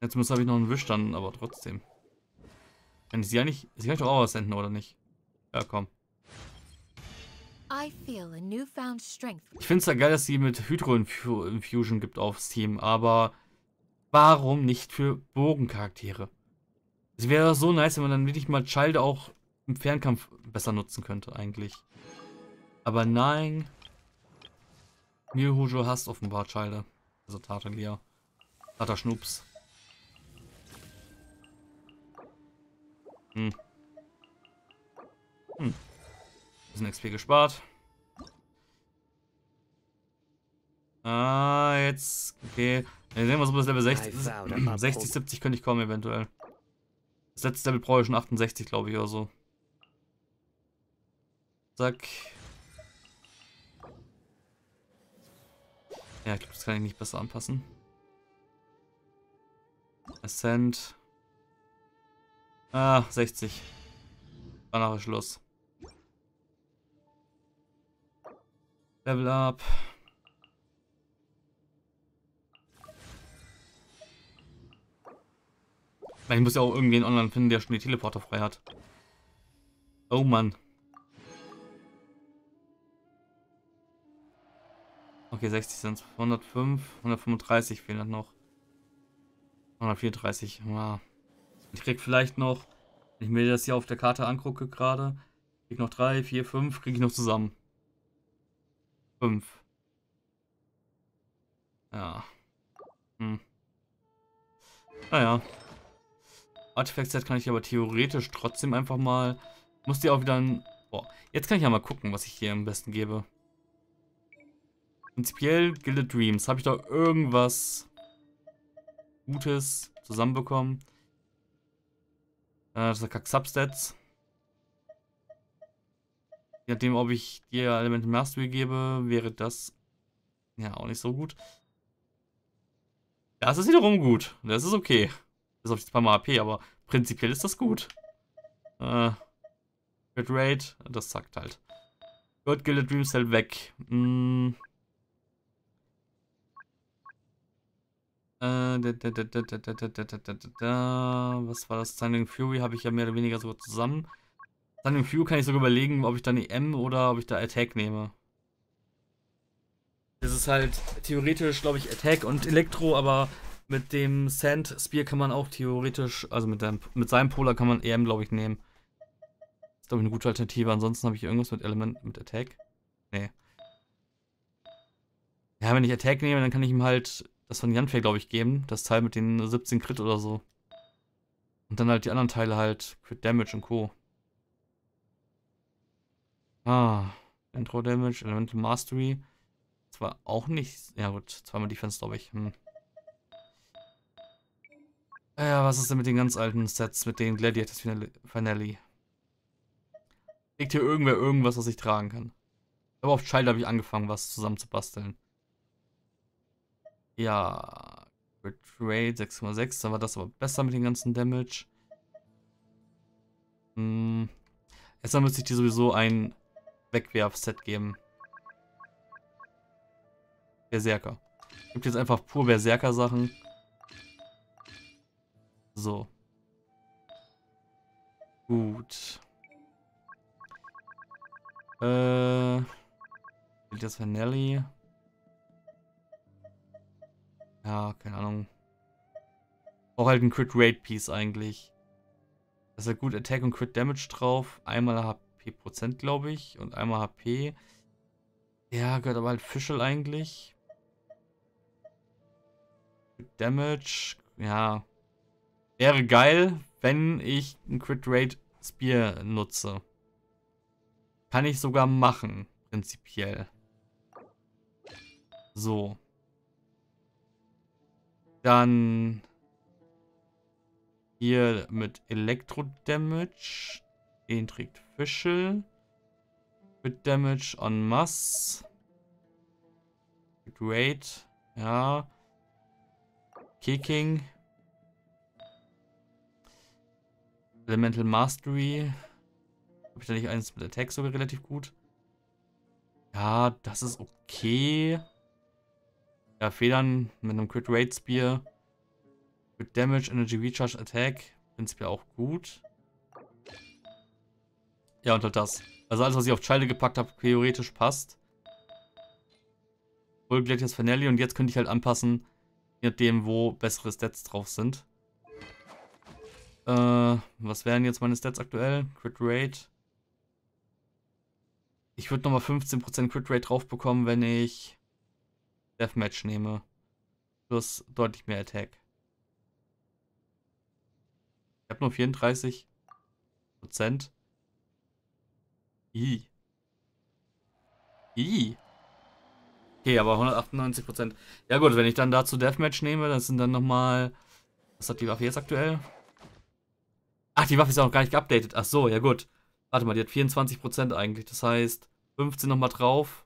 Jetzt muss habe ich noch einen Wisch dann, aber trotzdem. Kann ich sie eigentlich. Sie kann ich doch auch aussenden, oder nicht? Ja, komm. Ich finde es ja geil, dass sie mit Hydro-Infusion gibt auf Steam, aber warum nicht für Bogencharaktere? Es wäre doch so nice, wenn man dann wirklich mal Childe auch im Fernkampf besser nutzen könnte, eigentlich. Aber nein. Miyohojo hasst offenbar Childe. Also Tatalia. Tata Schnups. Hm. Hm. Bisschen XP gespart. Ah, jetzt. Okay. Dann sehen wir so bis Level 60. 60, 70 könnte ich kommen, eventuell. Das letzte Level brauche ich schon 68, glaube ich, oder so. Zack. Ja, ich glaube, das kann ich nicht besser anpassen. Ascent. Ah, 60. War nachher Schluss. Level up. Ich muss ja auch irgendwen online finden, der schon die Teleporter frei hat. Oh Mann. Okay, 60 sind 105, 135 fehlen dann noch. 134, wow. Ich krieg vielleicht noch, wenn ich mir das hier auf der Karte angucke gerade, krieg noch 3, 4, 5, krieg ich noch zusammen. 5. Ja. Hm. Naja. Artifact-Set kann ich aber theoretisch trotzdem einfach mal. Muss die auch wieder ein. Boah, jetzt kann ich ja mal gucken, was ich hier am besten gebe. Prinzipiell Gilde Dreams. Habe ich da irgendwas Gutes zusammenbekommen? Das ist Kack Substats. Je nachdem, ob ich dir Elemental Mastery gebe, wäre das ja auch nicht so gut. Das ist wiederum gut. Das ist okay. Bis auf jetzt ein paar Mal AP, aber prinzipiell ist das gut. Red Raid, das zackt halt. Gold Gilde Dreams hält weg. Was war das? Thundering Fury habe ich ja mehr oder weniger sogar zusammen. Thundering Fury kann ich sogar überlegen, ob ich dann EM oder ob ich da Attack nehme. Das ist halt theoretisch, glaube ich, Attack und Elektro, aber mit dem Sand Spear kann man auch theoretisch, also mit seinem Polar kann man EM, glaube ich, nehmen. Das ist, glaube ich, eine gute Alternative. Ansonsten habe ich irgendwas mit Element, mit Attack. Nee. Ja, wenn ich Attack nehme, dann kann ich ihm halt das von Yanfei, glaube ich, geben. Das Teil mit den 17 Crit oder so. Und dann halt die anderen Teile halt. Crit Damage und Co. Ah. Intro Damage, Elemental Mastery. Das war auch nicht. Ja gut, zweimal Defense, glaube ich. Hm. Ja, was ist denn mit den ganz alten Sets? Mit den Gladiators Finale? Legt hier irgendwer irgendwas, was ich tragen kann? Aber auf Childe habe ich angefangen, was zusammen zu basteln. Ja, Crit Rate 6,6, dann war das aber besser mit dem ganzen Damage. Hm. Erstmal müsste ich dir sowieso ein Wegwerf-Set geben. Berserker. Gibt jetzt einfach pur Berserker-Sachen. So. Gut. Das für Nelly. Ja, keine Ahnung. Auch halt ein Crit Rate Piece eigentlich. Das ist halt gut Attack und Crit Damage drauf. Einmal HP%, glaube ich. Und einmal HP. Ja, gehört aber halt Fischl eigentlich. Crit Damage. Ja. Wäre geil, wenn ich ein Crit Rate Spear nutze. Kann ich sogar machen. Prinzipiell. So. Dann hier mit Elektro-Damage. Den trägt Fischl. Crit Damage en masse. Crit Rate. Ja. Kicking. Elemental Mastery. Habe ich da nicht eins mit Attack sogar relativ gut? Ja, das ist okay. Ja, Federn mit einem Crit Rate Spear. Crit Damage, Energy Recharge, Attack. Prinzipiell auch gut. Ja, und halt das. Also alles, was ich auf Childe gepackt habe, theoretisch passt. Wohl gleich das Fanelli und jetzt könnte ich halt anpassen, je nachdem, wo bessere Stats drauf sind. Was wären jetzt meine Stats aktuell? Crit Rate. Ich würde nochmal 15% Crit Rate drauf bekommen, wenn ich Deathmatch nehme. Plus deutlich mehr Attack. Ich habe nur 34%. Okay, aber 198%. Ja gut, wenn ich dann dazu Deathmatch nehme, das sind dann nochmal. Was hat die Waffe jetzt aktuell? Ach, die Waffe ist auch noch gar nicht geupdatet. Ach so, ja gut. Warte mal, die hat 24% eigentlich. Das heißt, 15 nochmal drauf.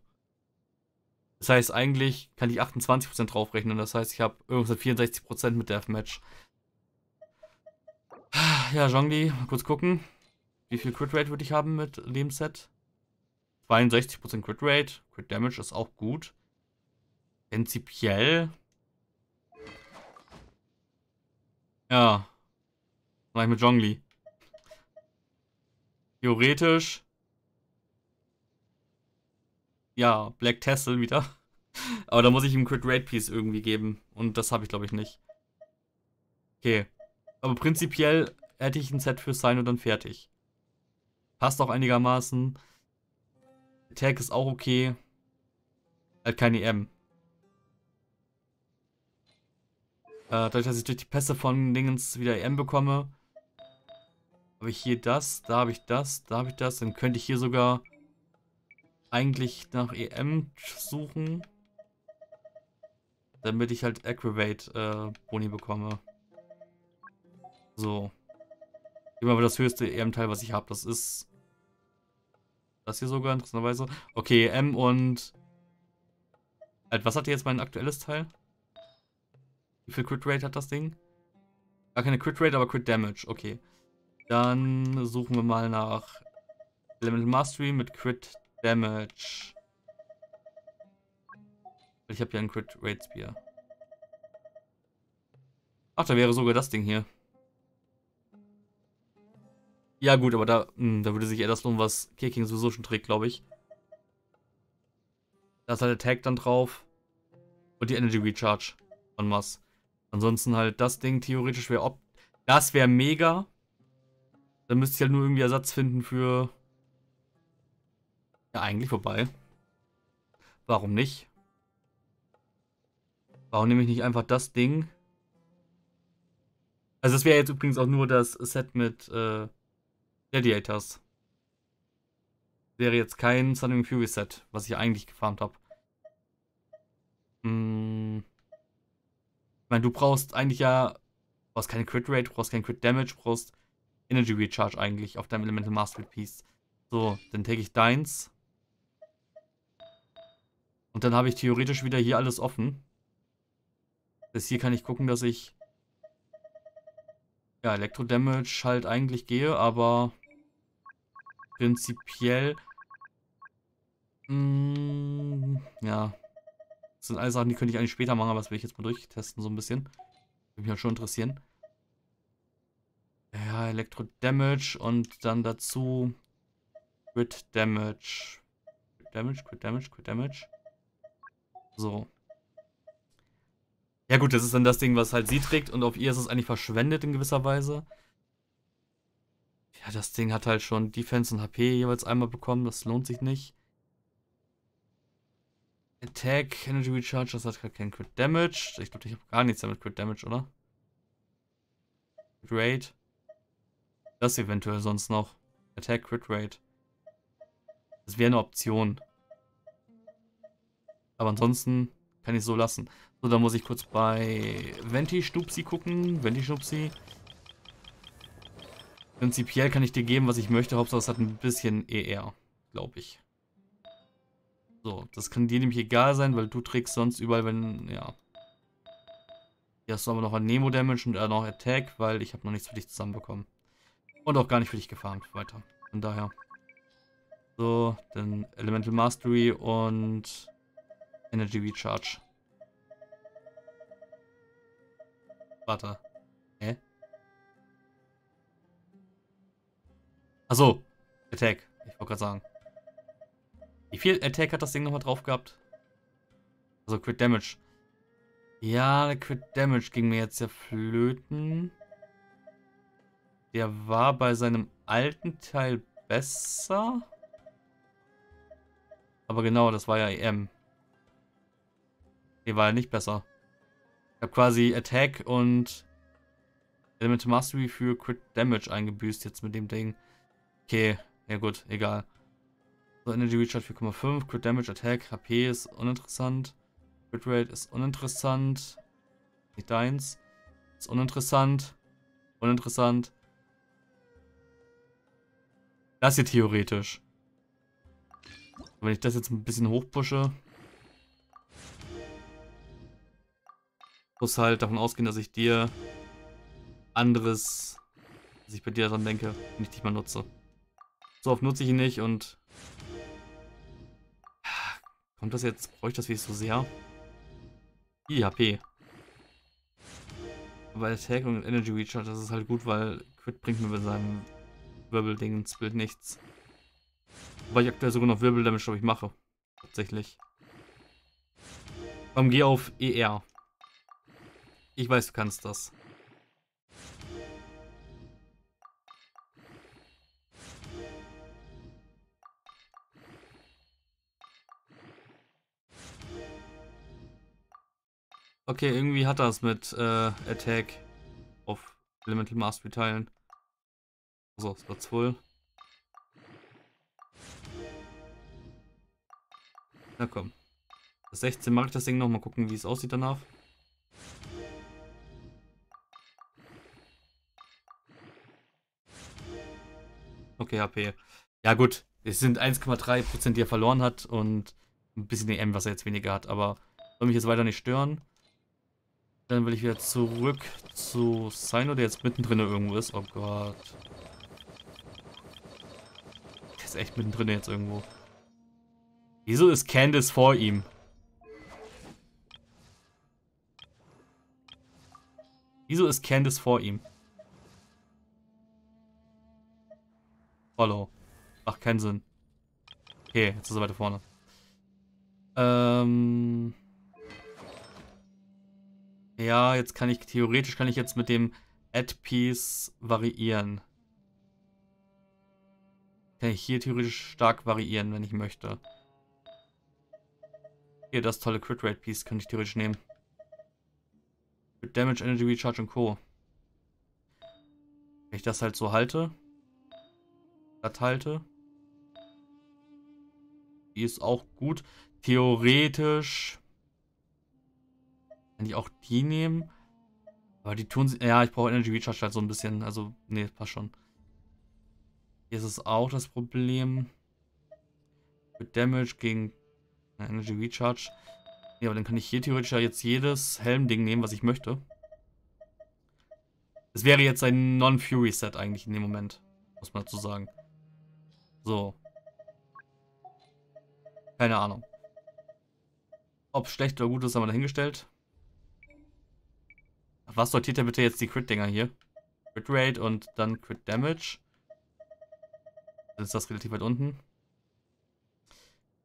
Das heißt, eigentlich kann ich 28% draufrechnen. Das heißt, ich habe irgendwas mit 64% mit Deathmatch. Ja, Zhongli, mal kurz gucken. Wie viel Crit Rate würde ich haben mit dem Set? 62% Crit Rate. Crit Damage ist auch gut. Prinzipiell. Ja. Gleich mit Zhongli. Theoretisch. Ja, Black Tessel wieder. Aber da muss ich ihm Crit Rate Piece irgendwie geben. Und das habe ich, glaube ich, nicht. Okay. Aber prinzipiell hätte ich ein Set für Cyno dann fertig. Passt auch einigermaßen. Attack ist auch okay. Halt keine EM. Dadurch, dass ich durch die Pässe von Dingens wieder EM bekomme. Habe ich hier das, da habe ich das, da habe ich das. Dann könnte ich hier sogar eigentlich nach EM suchen. Damit ich halt Aggravate Boni bekomme. So. Immer aber das höchste EM-Teil, was ich habe. Das ist das hier sogar, interessanterweise. Okay, EM und... Was hat jetzt mein aktuelles Teil? Wie viel Crit Rate hat das Ding? Gar keine Crit Rate, aber Crit Damage. Okay. Dann suchen wir mal nach Elemental Mastery mit Crit Damage. Ich habe ja einen Crit Rate Spear. Ach, da wäre sogar das Ding hier. Ja gut, aber da würde sich eher das lohnen, was Kicking sowieso schon trägt, glaube ich. Da ist halt der Tag dann drauf. Und die Energy Recharge von Mass. Ansonsten halt das Ding theoretisch wäre ob. Das wäre mega. Dann müsste ich halt nur irgendwie Ersatz finden für... Ja, eigentlich vorbei. Warum nicht? Warum nehme ich nicht einfach das Ding? Also das wäre jetzt übrigens auch nur das Set mit Gladiators. Wäre jetzt kein Thundering Fury Set, was ich eigentlich gefarmt habe. Ich meine, du brauchst eigentlich ja... Du brauchst keine Crit Rate, du brauchst keinen Crit Damage, du brauchst... Energy Recharge eigentlich auf deinem Elemental Mastery Piece. So, dann take ich deins. Und dann habe ich theoretisch wieder hier alles offen. Das hier kann ich gucken, dass ich... Ja, Elektro-Damage halt eigentlich gehe, aber... Prinzipiell... Ja. Das sind alles Sachen, die könnte ich eigentlich später machen, aber das will ich jetzt mal durchtesten so ein bisschen. Würde mich halt schon interessieren. Ja, Elektro-Damage und dann dazu Crit-Damage. Crit-Damage, Crit-Damage, Crit-Damage. So. Ja gut, das ist dann das Ding, was halt sie trägt und auf ihr ist es eigentlich verschwendet in gewisser Weise. Ja, das Ding hat halt schon Defense und HP jeweils einmal bekommen, das lohnt sich nicht. Attack, Energy Recharge, das hat gerade keinen Crit-Damage. Ich glaube, ich habe gar nichts damit Crit-Damage, oder? Crit-Rate. Das eventuell sonst noch. Attack Crit Rate. Das wäre eine Option. Aber ansonsten kann ich so lassen. So, dann muss ich kurz bei Venti Stupsi gucken. Venti Stupsi. Prinzipiell kann ich dir geben, was ich möchte. Hauptsache es hat ein bisschen ER. Glaube ich. So, das kann dir nämlich egal sein, weil du trägst sonst überall, wenn... Ja. Hier hast du aber noch ein Nemo Damage und noch Attack, weil ich habe noch nichts für dich zusammenbekommen. Und auch gar nicht für dich gefarmt weiter. Von daher. So, dann Elemental Mastery und Energy Recharge. Warte. Hä? Achso. Attack. Ich wollte gerade sagen. Wie viel Attack hat das Ding nochmal drauf gehabt? Also Crit Damage. Ja, der Crit Damage ging mir jetzt ja flöten. Der war bei seinem alten Teil besser. Aber genau, das war ja EM. Der war ja nicht besser. Ich habe quasi Attack und Elemental Mastery für Crit Damage eingebüßt jetzt mit dem Ding. Okay, ja gut, egal. So, Energy Recharge 4,5, Crit Damage, Attack, HP ist uninteressant. Crit Rate ist uninteressant. Nicht deins. Ist uninteressant. Uninteressant. Das hier theoretisch. Wenn ich das jetzt ein bisschen hochpushe. Muss halt davon ausgehen, dass ich dir anderes, dass ich bei dir daran denke, wenn ich dich mal nutze. So oft nutze ich ihn nicht und... Kommt das jetzt, brauche ich das wirklich so sehr? HP. Aber Attack und Energy Recharge, das ist halt gut, weil Crit bringt mir bei seinem... Wirbeldingens bildet nichts. Wobei ich aktuell sogar noch Wirbeldamage, glaube ich, mache. Tatsächlich. Komm, geh auf ER. Ich weiß, du kannst das. Okay, irgendwie hat das mit Attack auf Elemental Mastery teilen. So, das wird's wohl. Na komm. Das 16 mache ich das Ding noch. Mal gucken, wie es aussieht danach. Okay, HP. Ja gut, es sind 1,3%, die er verloren hat und ein bisschen DM, was er jetzt weniger hat. Aber soll mich jetzt weiter nicht stören. Dann will ich wieder zurück zu Cyno, der jetzt mittendrin irgendwo ist. Oh Gott. Der ist echt mittendrin jetzt irgendwo. Wieso ist Candice vor ihm? Wieso ist Candice vor ihm? Follow. Macht keinen Sinn. Okay, jetzt ist er weiter vorne. Ja, jetzt kann ich, theoretisch kann ich jetzt mit dem Ad-Piece variieren. Kann ich hier theoretisch stark variieren, wenn ich möchte. Hier, das tolle Crit-Rate-Piece könnte ich theoretisch nehmen. Mit Damage, Energy, Recharge und Co. Wenn ich das halt so halte. Das halte. Die ist auch gut. Theoretisch... Kann ich auch die nehmen? Aber die tun sie. Ja, ich brauche Energy Recharge halt so ein bisschen. Also, nee, passt schon. Hier ist es auch das Problem. Mit Damage gegen Energy Recharge. Nee, aber dann kann ich hier theoretisch ja jetzt jedes Helmding nehmen, was ich möchte. Es wäre jetzt ein Non-Fury-Set eigentlich in dem Moment. Muss man dazu sagen. So. Keine Ahnung. Ob schlecht oder gut ist, haben wir dahingestellt. Was sortiert denn bitte jetzt die Crit-Dinger hier? Crit Rate und dann Crit Damage. Dann ist das relativ weit unten.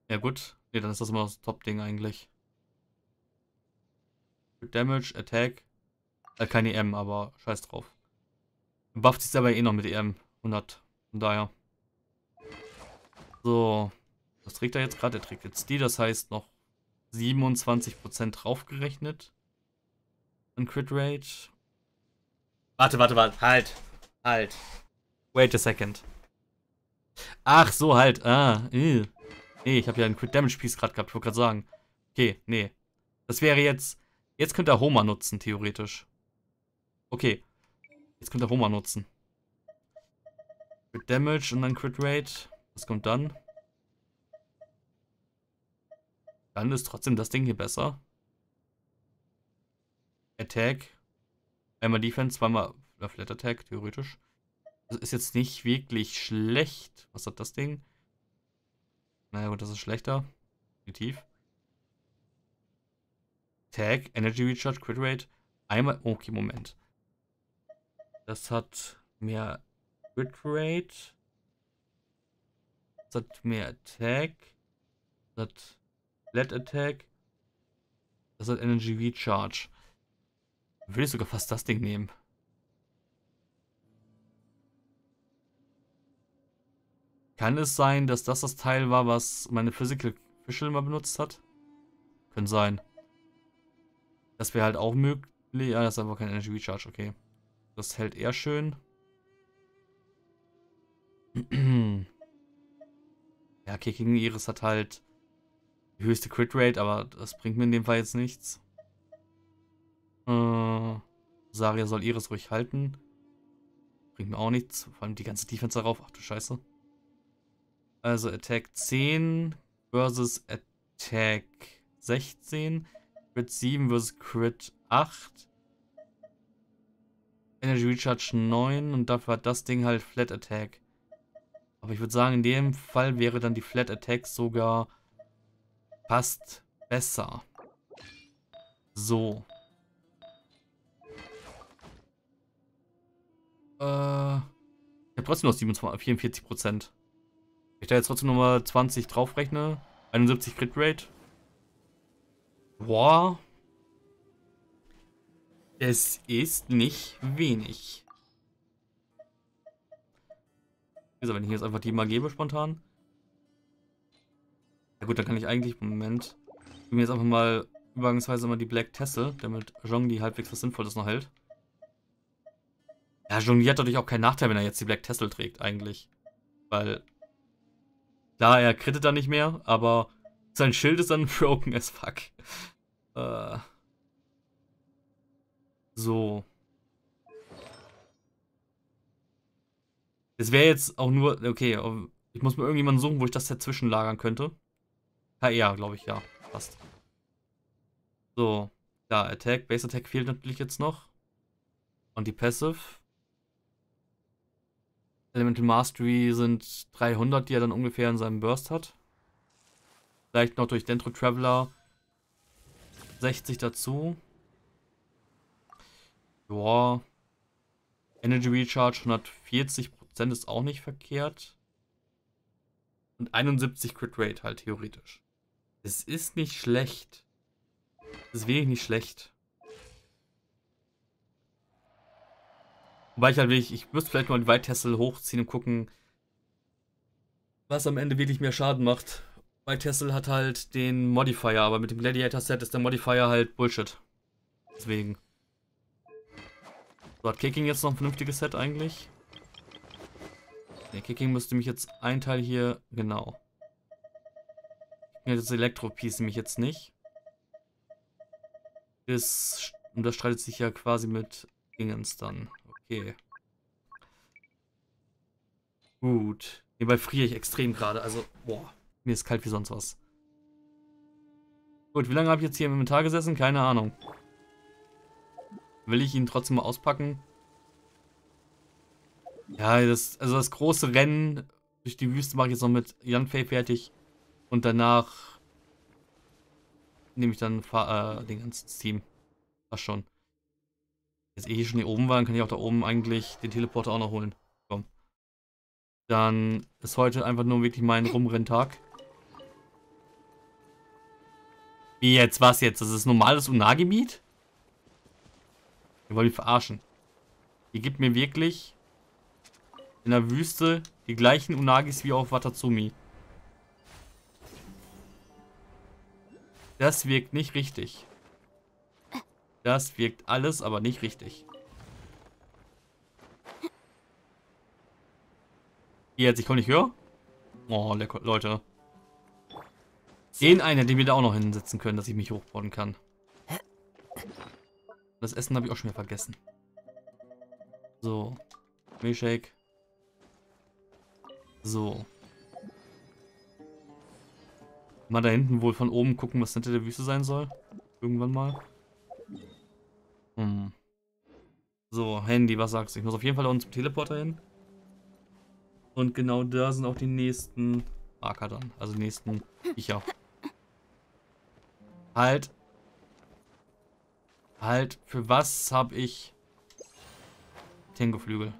Ja gut. Ne, dann ist das immer das Top-Ding eigentlich. Crit Damage, Attack. Kein EM, aber scheiß drauf. Bufft sich aber eh noch mit EM. 100. Von daher. So. Was trägt er jetzt gerade? Er trägt jetzt die. Das heißt noch 27% draufgerechnet. Crit Rate. Warte. Halt. Wait a second. Ach so, halt. Nee, ich habe ja einen Crit Damage Piece gerade gehabt. Ich wollte gerade sagen. Okay, nee. Das wäre jetzt... Jetzt könnte er Homa nutzen, theoretisch. Okay. Jetzt könnte er Homa nutzen. Crit Damage und dann Crit Rate. Was kommt dann? Dann ist trotzdem das Ding hier besser. Attack. Einmal Defense, zweimal Flat Attack, theoretisch. Das ist jetzt nicht wirklich schlecht. Was hat das Ding? Naja gut, das ist schlechter. Definitiv. Attack, Energy Recharge, Crit Rate. Einmal, okay, Moment. Das hat mehr Crit Rate. Das hat mehr Attack. Das hat Flat Attack. Das hat Energy Recharge. Würde ich sogar fast das Ding nehmen. Kann es sein, dass das das Teil war, was meine Physical Fischl immer benutzt hat? Könnte sein. Das wäre halt auch möglich. Ja, das ist einfach kein Energy Recharge, okay. Das hält eher schön. Ja, Kicking Iris hat halt die höchste Crit Rate, aber das bringt mir in dem Fall jetzt nichts. Saria soll Iris ruhig halten. Bringt mir auch nichts. Vor allem die ganze Defense darauf. Ach du Scheiße. Also Attack 10 versus Attack 16. Crit 7 versus Crit 8. Energy Recharge 9. Und dafür hat das Ding halt Flat Attack. Aber ich würde sagen, in dem Fall wäre dann die Flat Attack sogar fast besser. So. Ich habe trotzdem noch 44%. Wenn ich da jetzt trotzdem nochmal 20 draufrechne, 71 Crit Rate. Boah. Es ist nicht wenig. Also wenn ich jetzt einfach die mal gebe, spontan. Ja gut, dann kann ich eigentlich, Moment, ich mir jetzt einfach mal übergangsweise mal die Black Tessel, damit Zhongli halbwegs was Sinnvolles noch hält. Ja, Zhongli hat dadurch auch keinen Nachteil, wenn er jetzt die Black Tessel trägt, eigentlich. Weil, klar, er crittet dann nicht mehr, aber sein Schild ist dann broken as fuck. So. Es wäre jetzt auch nur, okay, ich muss mir irgendjemanden suchen, wo ich das dazwischen lagern könnte. Ja, glaube ich, ja. Passt. So. Ja, Attack, Base Attack fehlt natürlich jetzt noch. Und die Passive. Elemental Mastery sind 300, die er dann ungefähr in seinem Burst hat. Vielleicht noch durch Dendro Traveler 60 dazu. Joa. Energy Recharge 140% ist auch nicht verkehrt. Und 71 Crit Rate halt theoretisch. Es ist nicht schlecht. Es ist wirklich nicht schlecht. Wobei ich halt wirklich, ich müsste vielleicht mal die White Tassel hochziehen und gucken, was am Ende wirklich mehr Schaden macht. White Tassel hat halt den Modifier, aber mit dem Gladiator Set ist der Modifier halt Bullshit. Deswegen. So, hat Kicking jetzt noch ein vernünftiges Set eigentlich? Ne, Kicking müsste mich jetzt ein Teil hier, genau. Das Elektro-Piece mich jetzt nicht. Das, und das streitet sich ja quasi mit Dingens dann. Okay. Gut. Hierbei friere ich extrem gerade, also, boah, mir ist kalt wie sonst was. Gut, wie lange habe ich jetzt hier im Inventar gesessen? Keine Ahnung. Will ich ihn trotzdem mal auspacken? Ja, das große Rennen durch die Wüste mache ich jetzt noch mit Yanfei fertig. Und danach nehme ich dann den ganzen Team. Ach schon. Jetzt hier schon hier oben war, dann kann ich auch da oben eigentlich den Teleporter auch noch holen. Komm. Dann ist heute einfach nur wirklich mein Rumrenntag. Wie jetzt? Was jetzt? Das ist normales Unargebiet? Ihr wollt mich verarschen. Ihr gebt mir wirklich in der Wüste die gleichen Unagis wie auf Watatsumi. Das wirkt nicht richtig. Das wirkt alles, aber nicht richtig. Jetzt, ich komme nicht höher. Oh, Leute. Den einen, den wir da auch noch hinsetzen können, dass ich mich hochbauen kann. Das Essen habe ich auch schon wieder vergessen. So. Milchshake. So. Mal da hinten wohl von oben gucken, was hinter der Wüste sein soll. Irgendwann mal. Hm. So, Handy, was sagst du? Ich muss auf jeden Fall da unten zum Teleporter hin. Und genau da sind auch die nächsten Marker dann. Also die nächsten Viecher. Halt. Halt, für was habe ich Tengo-Flügel?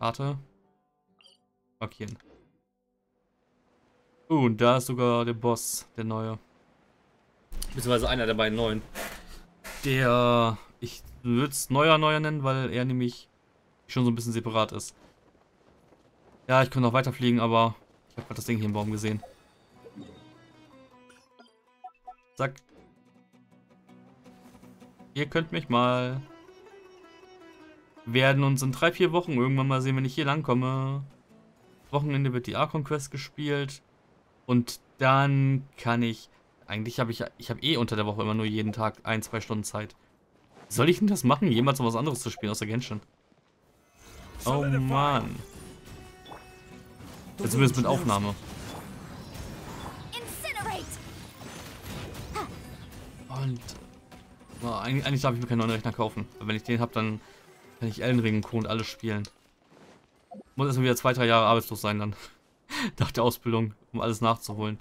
Warte. Markieren. Und da ist sogar der Boss, der neue. Beziehungsweise einer der beiden neuen. Der, ich würde es neuer nennen, weil er nämlich schon so ein bisschen separat ist. Ja, ich könnte noch weiterfliegen, aber ich habe gerade das Ding hier im Baum gesehen. Zack. Ihr könnt mich mal. Werden uns in 3-4 Wochen irgendwann mal sehen, wenn ich hier lang komme. Wochenende wird die Archon-Quest gespielt. Und dann kann ich. Eigentlich habe ich habe eh unter der Woche immer nur jeden Tag 1-2 Stunden Zeit. Soll ich denn das machen, jemals noch was anderes zu spielen außer Genshin? Oh Mann. Jetzt zumindest mit Aufnahme. Und. Oh, eigentlich darf ich mir keinen neuen Rechner kaufen. Aber wenn ich den habe, dann kann ich Elden Ring und Co. und alles spielen. Muss erstmal wieder 2-3 Jahre arbeitslos sein dann. Nach der Ausbildung, um alles nachzuholen.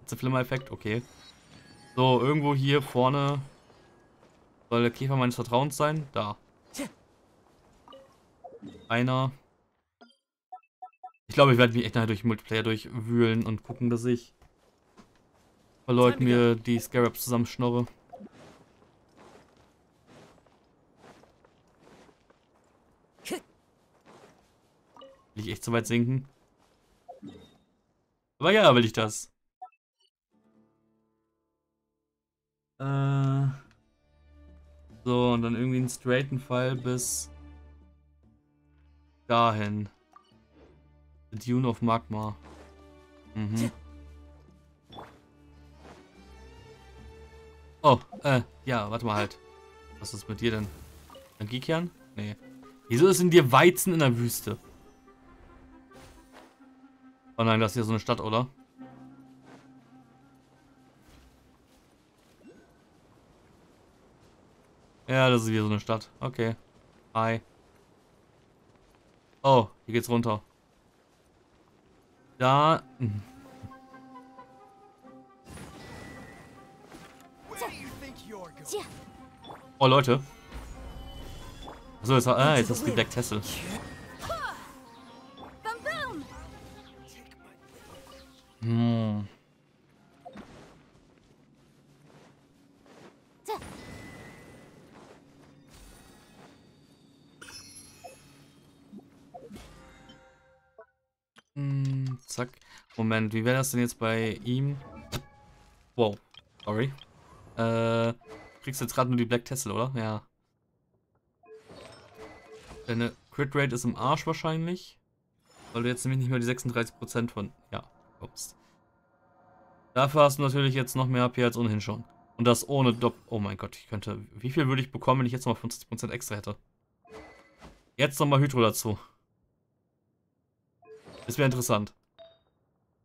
Jetzt der Flimmer-Effekt, okay. So, irgendwo hier vorne soll der Käfer meines Vertrauens sein. Da. einer. Ich glaube, ich werde mich echt nachher durch Multiplayer durchwühlen und gucken, dass ich bei Leuten mir die Scarabs zusammenschnorre. Will ich echt so weit sinken? Aber ja, will ich das. So, und dann irgendwie einen straighten Pfeil bis dahin. The Dune of Magma. Mhm. Oh, ja, warte mal halt. Was ist mit dir denn? Energiekern? Nee. Wieso ist in dir Weizen in der Wüste? Oh nein, das ist ja so eine Stadt, oder? Ja, das ist wieder so eine Stadt. Okay. Hi. Oh, hier geht's runter. Da. Oh, Leute. Achso, jetzt, jetzt hast du die Black Tessel. Hm. Zack. Moment, wie wäre das denn jetzt bei ihm? Wow, sorry. Kriegst jetzt gerade nur die Black Tessel, oder? Ja. Deine Crit Rate ist im Arsch wahrscheinlich. Weil du jetzt nämlich nicht mehr die 36% von... Ja, kommst. Dafür hast du natürlich jetzt noch mehr HP als ohnehin schon. Und das ohne Doppel... Oh mein Gott, ich könnte... Wie viel würde ich bekommen, wenn ich jetzt nochmal 50% extra hätte? Jetzt nochmal Hydro dazu. Das wäre interessant.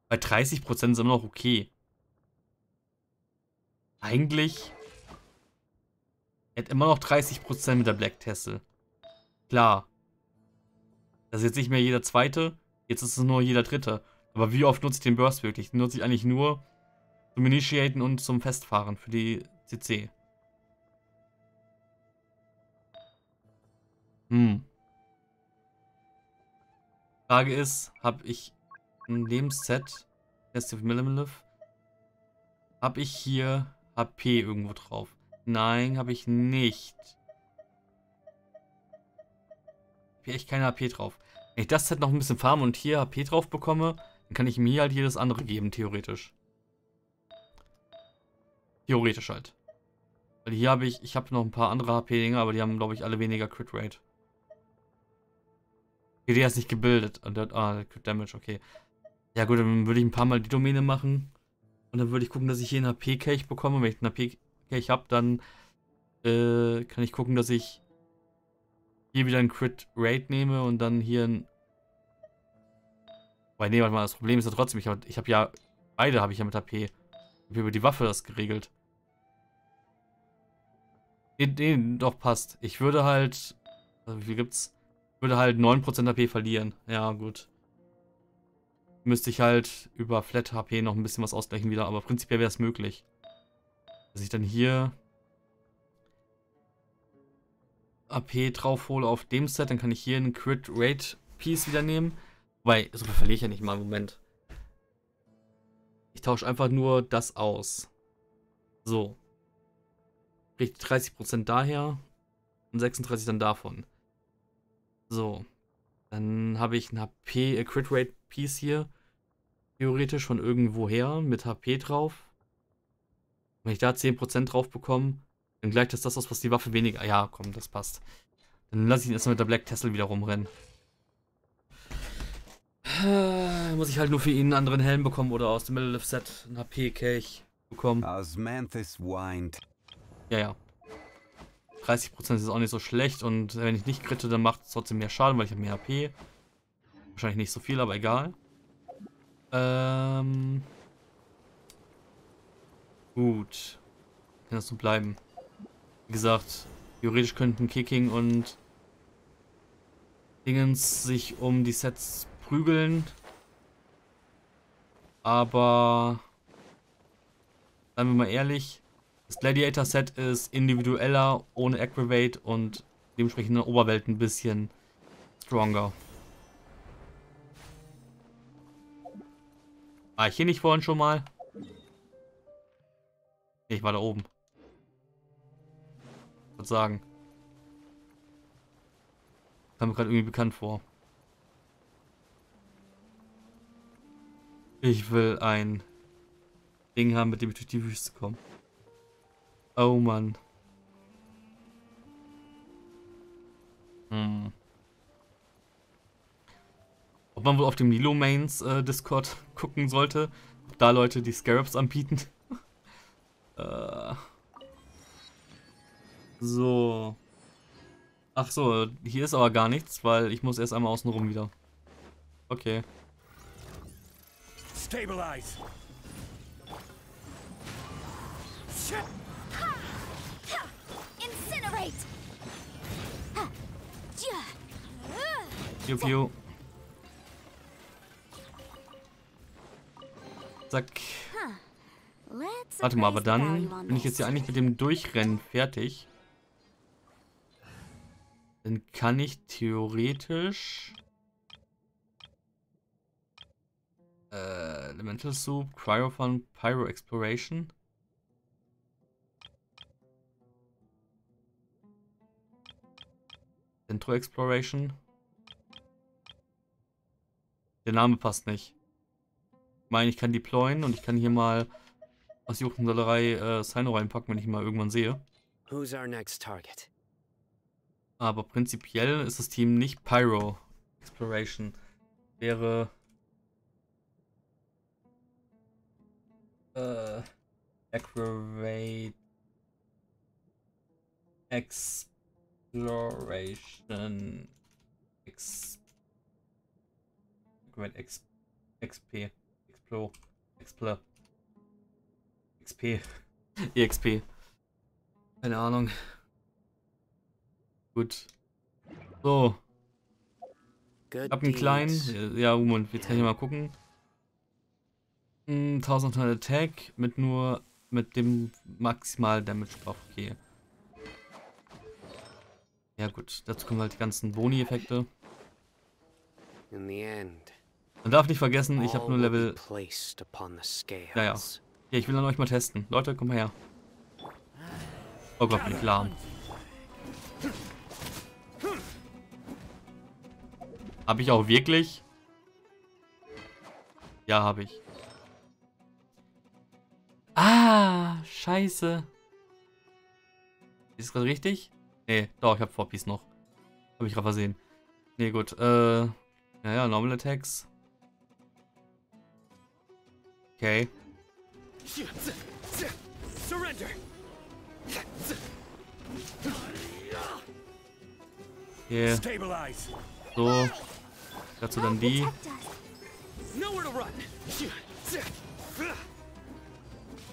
Bei 30% sind wir noch okay. Eigentlich hätte immer noch 30% mit der Black Tessel. Klar. Das ist jetzt nicht mehr jeder zweite, jetzt ist es nur jeder dritte. Aber wie oft nutze ich den Burst wirklich? Den nutze ich eigentlich nur zum Initiaten und zum Festfahren für die CC. Frage ist, habe ich ein Lebensset, Festive Millimiliv, habe ich hier HP irgendwo drauf? Nein, habe ich nicht. Ich habe echt keine HP drauf. Wenn ich das Set noch ein bisschen farme und hier HP drauf bekomme, dann kann ich mir halt jedes andere geben, theoretisch. Theoretisch halt. Weil hier habe ich, ich habe noch ein paar andere HP-Dinger, aber die haben, glaube ich, alle weniger Crit Rate. GD ist nicht gebildet. Und der, Crit Damage, okay. Ja gut, dann würde ich ein paar Mal die Domäne machen. Und dann würde ich gucken, dass ich hier einen HP-Kelch bekomme. Und wenn ich einen HP-Kelch habe, dann kann ich gucken, dass ich hier wieder einen Crit-Rate nehme und dann hier ein... Weil, nee, warte mal, das Problem ist ja trotzdem, ich habe ja... Beide habe ich ja mit HP. Ich habe über die Waffe das geregelt. Nee, doch, passt. Ich würde halt... Also, wie viel gibt's? Würde halt 9% HP verlieren. Ja, gut. Müsste ich halt über Flat HP noch ein bisschen was ausgleichen wieder, aber prinzipiell wäre es möglich. Dass ich dann hier AP drauf hole auf dem Set, dann kann ich hier einen Crit Rate Piece wieder nehmen. Wobei, so verliere ich ja nicht mal. Moment. Ich tausche einfach nur das aus. So. Kriege ich 30% daher und 36% dann davon. So, dann habe ich ein HP, Crit Rate Piece hier, theoretisch von irgendwoher, mit HP drauf. Wenn ich da 10% drauf bekomme, dann gleicht das aus, was die Waffe weniger... Ja, komm, das passt. Dann lasse ich ihn erstmal mit der Black Tessel wieder rumrennen. Muss ich halt nur für ihn einen anderen Helm bekommen oder aus dem Middle of Set einen HP-Kelch bekommen. Ja, ja. 30% ist auch nicht so schlecht und wenn ich nicht kritte, dann macht es trotzdem mehr Schaden, weil ich habe mehr HP. Wahrscheinlich nicht so viel, aber egal. Gut. Kann das so bleiben. Wie gesagt, theoretisch könnten Kicking und Dingens sich um die Sets prügeln. Aber seien wir mal ehrlich. Das Gladiator-Set ist individueller, ohne Aggravate und dementsprechend in der Oberwelt ein bisschen stronger. War ich hier nicht vorhin schon mal? Nee, ich war da oben. Ich würde sagen. Kam mir gerade irgendwie bekannt vor. Ich will ein Ding haben, mit dem ich durch die Wüste komme. Oh Mann. Hm. Ob man wohl auf dem Nilo Mains Discord gucken sollte, ob da Leute die Scarabs anbieten. So. Ach so, hier ist aber gar nichts, weil ich muss erst einmal außen rum wieder. Okay. Stabilize. Incinerate. Piu, piu. Zack. Warte mal, aber dann bin ich jetzt ja eigentlich mit dem Durchrennen fertig. Dann kann ich theoretisch Elemental Soup, Cryofun, Pyro Exploration. Intro Exploration. Der Name passt nicht. Ich meine, ich kann deployen und ich kann hier mal aus Juchtensalerei Cyno reinpacken, wenn ich ihn mal irgendwann sehe. Who's our next target? Aber prinzipiell ist das Team nicht Pyro Exploration. Wäre Aggravate Exploration EXP. Keine Ahnung. Gut. So. Ich hab einen kleinen. Ja, Moment, jetzt kann ich mal gucken. 1100 Attack mit nur mit dem maximal Damage drauf. Okay. Ja gut, dazu kommen halt die ganzen Boni-Effekte. Man darf nicht vergessen, ich habe nur Level... Naja. Ja, ich will an euch mal testen. Leute, kommt mal her. Oh Gott, bin ich lahm. Hab ich auch wirklich? Ja, habe ich. Ah, scheiße. Ist das gerade richtig? Nee, doch, ich habe 4 Piece noch. Habe ich gerade versehen. Nee, gut. Naja, Normal Attacks. Okay. Yeah. So. Dazu dann die.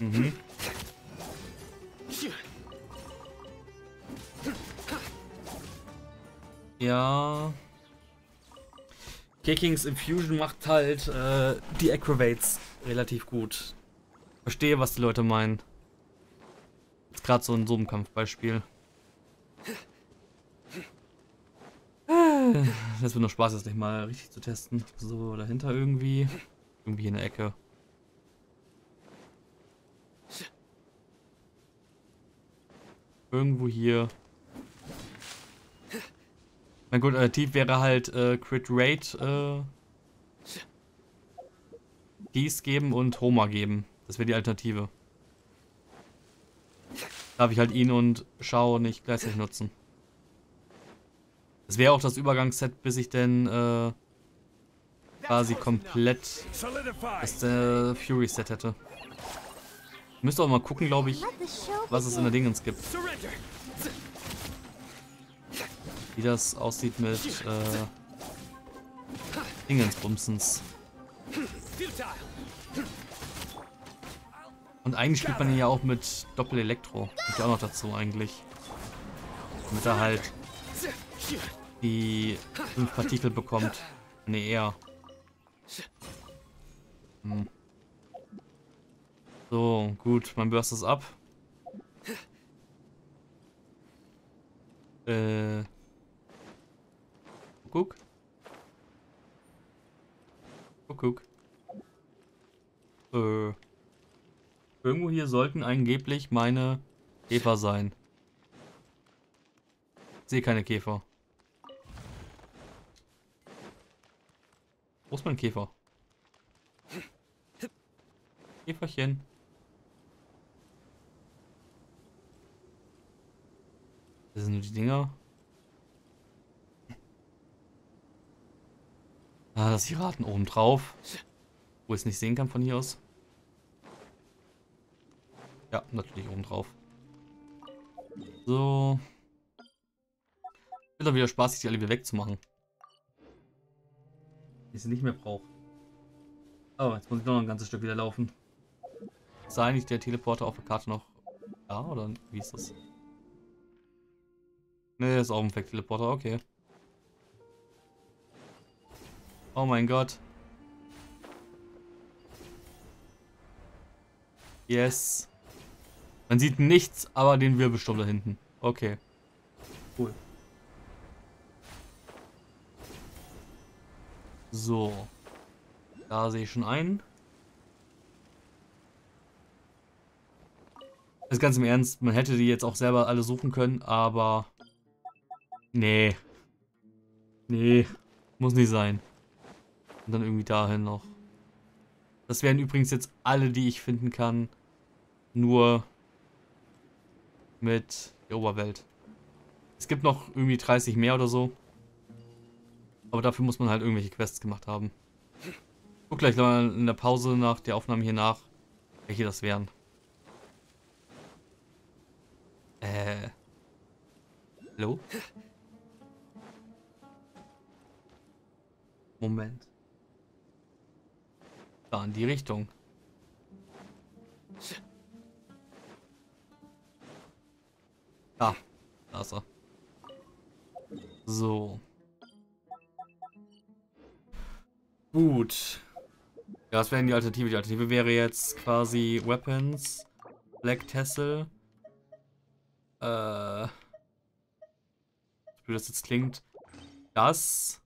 Mhm. Ja. Kickings Infusion macht halt die Aggravates relativ gut. Verstehe, was die Leute meinen. Jetzt gerade so ein Summenkampfbeispiel. Das wird nur Spaß, das nicht mal richtig zu testen. So, dahinter irgendwie. Irgendwie in der Ecke. Irgendwo hier. Mein gut, Alternativ wäre halt Crit Rate dies geben und Homa geben. Das wäre die Alternative. Darf ich halt ihn und Schau nicht gleichzeitig nutzen. Das wäre auch das Übergangsset, bis ich denn quasi komplett das Fury-Set hätte. Ich müsste auch mal gucken, glaube ich, was es in der Dingens gibt. Wie das aussieht mit Dingensbumsens. Und eigentlich spielt man ja auch mit Doppel-Elektro. Kommt ja auch noch dazu eigentlich. Damit er halt die 5 Partikel bekommt. Nee, eher. Hm. So, gut, man burst es ab. Guck. guck. Irgendwo hier sollten angeblich meine Käfer sein. Ich sehe keine Käfer. Wo ist mein Käfer? Käferchen. Das sind nur die Dinger. Ah, das Piraten oben drauf. Wo ich es nicht sehen kann von hier aus. Ja, natürlich oben drauf. So. Wird doch wieder spaßig, die alle wieder wegzumachen. Die ich sie nicht mehr brauche. Aber jetzt muss ich noch ein ganzes Stück wieder laufen. Ist da eigentlich der Teleporter auf der Karte noch da oder wie ist das? Ne, ist auch ein Fake-Teleporter, okay. Oh mein Gott. Yes. Man sieht nichts, aber den Wirbelsturm da hinten. Okay. Cool. So. Da sehe ich schon einen. Das ist ganz im Ernst, man hätte die jetzt auch selber alle suchen können, aber... Nee. Nee. Muss nicht sein. Und dann irgendwie dahin noch. Das wären übrigens jetzt alle, die ich finden kann. Nur mit der Oberwelt. Es gibt noch irgendwie 30 mehr oder so. Aber dafür muss man halt irgendwelche Quests gemacht haben. Ich guck gleich mal in der Pause nach der Aufnahme hier nach, welche das wären. Hallo? Moment. Da in die Richtung. Ah, da ist er. So. Gut. Ja, was wäre denn die Alternative? Die Alternative wäre jetzt quasi Weapons, Black Tessel. Wie das jetzt klingt. Das.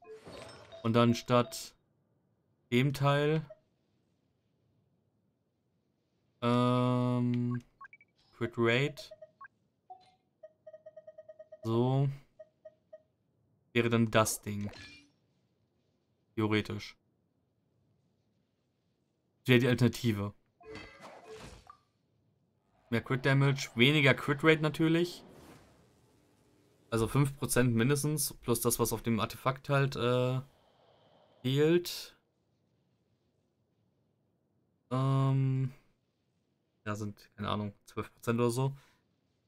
Und dann statt dem Teil. Crit Rate. So. Wäre dann das Ding. Theoretisch. Das wäre die Alternative. Mehr Crit Damage, weniger Crit Rate natürlich. Also 5% mindestens, plus das, was auf dem Artefakt halt fehlt. Ja, sind, keine Ahnung, 12% oder so.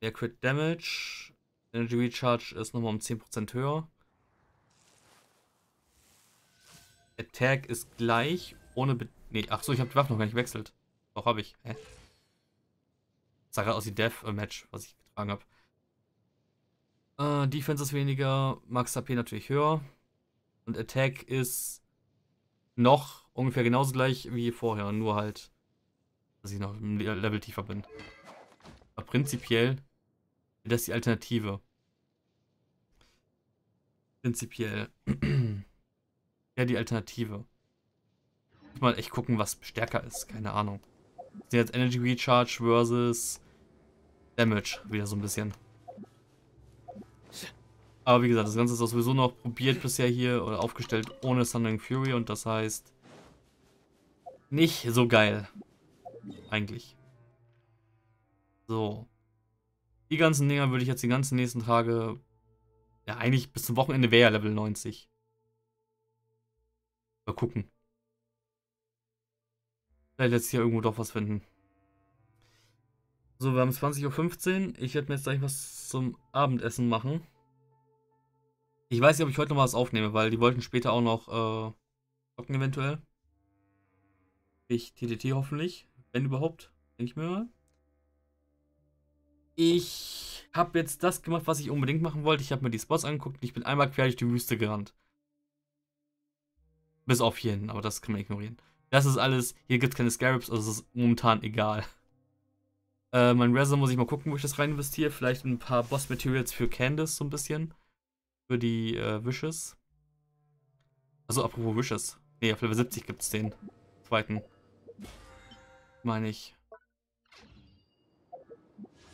Mehr Crit Damage. Energy Recharge ist nochmal um 10% höher. Attack ist gleich, ohne... Nee, achso, ich habe die Waffe noch gar nicht gewechselt. Doch, habe ich. Hä? Das sah gerade aus wie Deathmatch, was ich getragen habe. Defense ist weniger, Max HP natürlich höher. Und Attack ist noch ungefähr genauso gleich wie vorher, nur halt, dass ich noch im Level tiefer bin. Aber prinzipiell wäre das die Alternative. Prinzipiell ja, die Alternative. Ich muss mal echt gucken, was stärker ist, keine Ahnung. Das sind jetzt Energy Recharge versus Damage, wieder so ein bisschen. Aber wie gesagt, das Ganze ist auch sowieso noch probiert bisher hier oder aufgestellt ohne Thundering Fury und das heißt nicht so geil. Eigentlich. So. Die ganzen Dinger würde ich jetzt die ganzen nächsten Tage, ja eigentlich bis zum Wochenende wäre ja Level 90. Mal gucken. Vielleicht lässt sich ja irgendwo doch was finden. So, wir haben 20:15 Uhr. Ich werde mir jetzt gleich was zum Abendessen machen. Ich weiß nicht, ob ich heute noch was aufnehme, weil die wollten später auch noch zocken eventuell. Ich TTT hoffentlich, wenn überhaupt, denke ich mir mal. Ich habe jetzt das gemacht, was ich unbedingt machen wollte. Ich habe mir die Spots angeguckt und ich bin einmal quer durch die Wüste gerannt. Bis auf hier hin, aber das kann man ignorieren. Das ist alles, hier gibt es keine Scarabs, also es ist momentan egal. Mein Resume muss ich mal gucken, wo ich das rein investiere. Vielleicht ein paar Boss-Materials für Candice so ein bisschen. Für die Wishes. Achso, apropos Wishes. Ne, auf Level 70 gibt es den zweiten. Meine ich.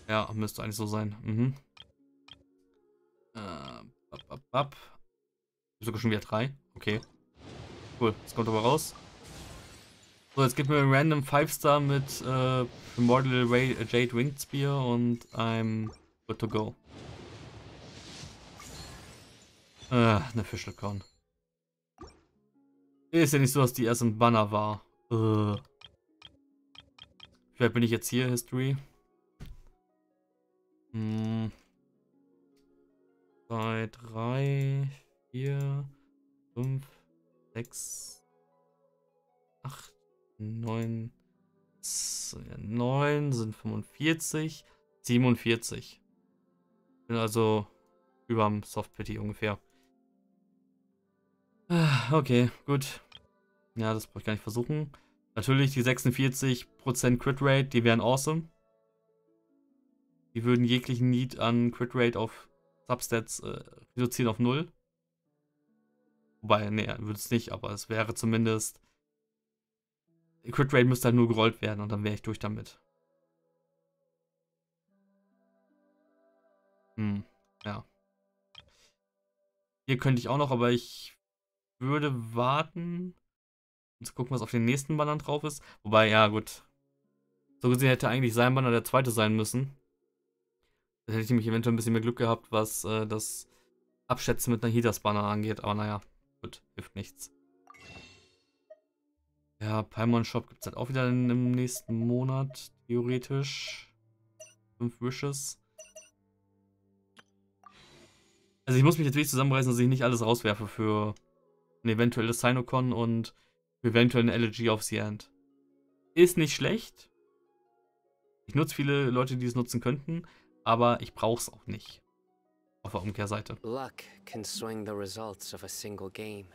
Ja, müsste eigentlich so sein. Mhm. Sogar schon wieder 3. Okay. Cool, das kommt aber raus. So, jetzt gibt mir ein random 5-Star mit Immortal Ray, Jade Winged Spear und I'm good to go. Eine Fischl-Con. Ist ja nicht so, dass die erst im Banner war. Vielleicht bin ich jetzt hier, History. Hm. 2, 3, 4, 5, 6, 8, 9, 9 sind 45, 47. Bin also über am Soft-Pity ungefähr. Okay, gut. Ja, das brauche ich gar nicht versuchen. Natürlich die 46% Crit Rate, die wären awesome. Die würden jeglichen Need an Crit Rate auf Substats reduzieren auf 0. Wobei, nee, würde es nicht, aber es wäre zumindest. Crit Rate müsste halt nur gerollt werden und dann wäre ich durch damit. Ja. Hier könnte ich auch noch, aber ich würde warten. Zu gucken, was auf den nächsten Banner drauf ist. Wobei, ja gut. So gesehen hätte eigentlich sein Banner der zweite sein müssen. Da hätte ich nämlich eventuell ein bisschen mehr Glück gehabt, was das Abschätzen mit Nahidas Banner angeht. Aber naja, gut, hilft nichts. Ja, Paimon Shop gibt es halt auch wieder im nächsten Monat, theoretisch. 5 Wishes. Also ich muss mich jetzt wirklich zusammenreißen, dass ich nicht alles rauswerfe für ein eventuelles Sinocon und eventuell eine Elegy auf The End. Ist nicht schlecht. Ich nutze viele Leute, die es nutzen könnten, aber ich brauche es auch nicht. Auf der Umkehrseite. Luck can swing the results of a single game,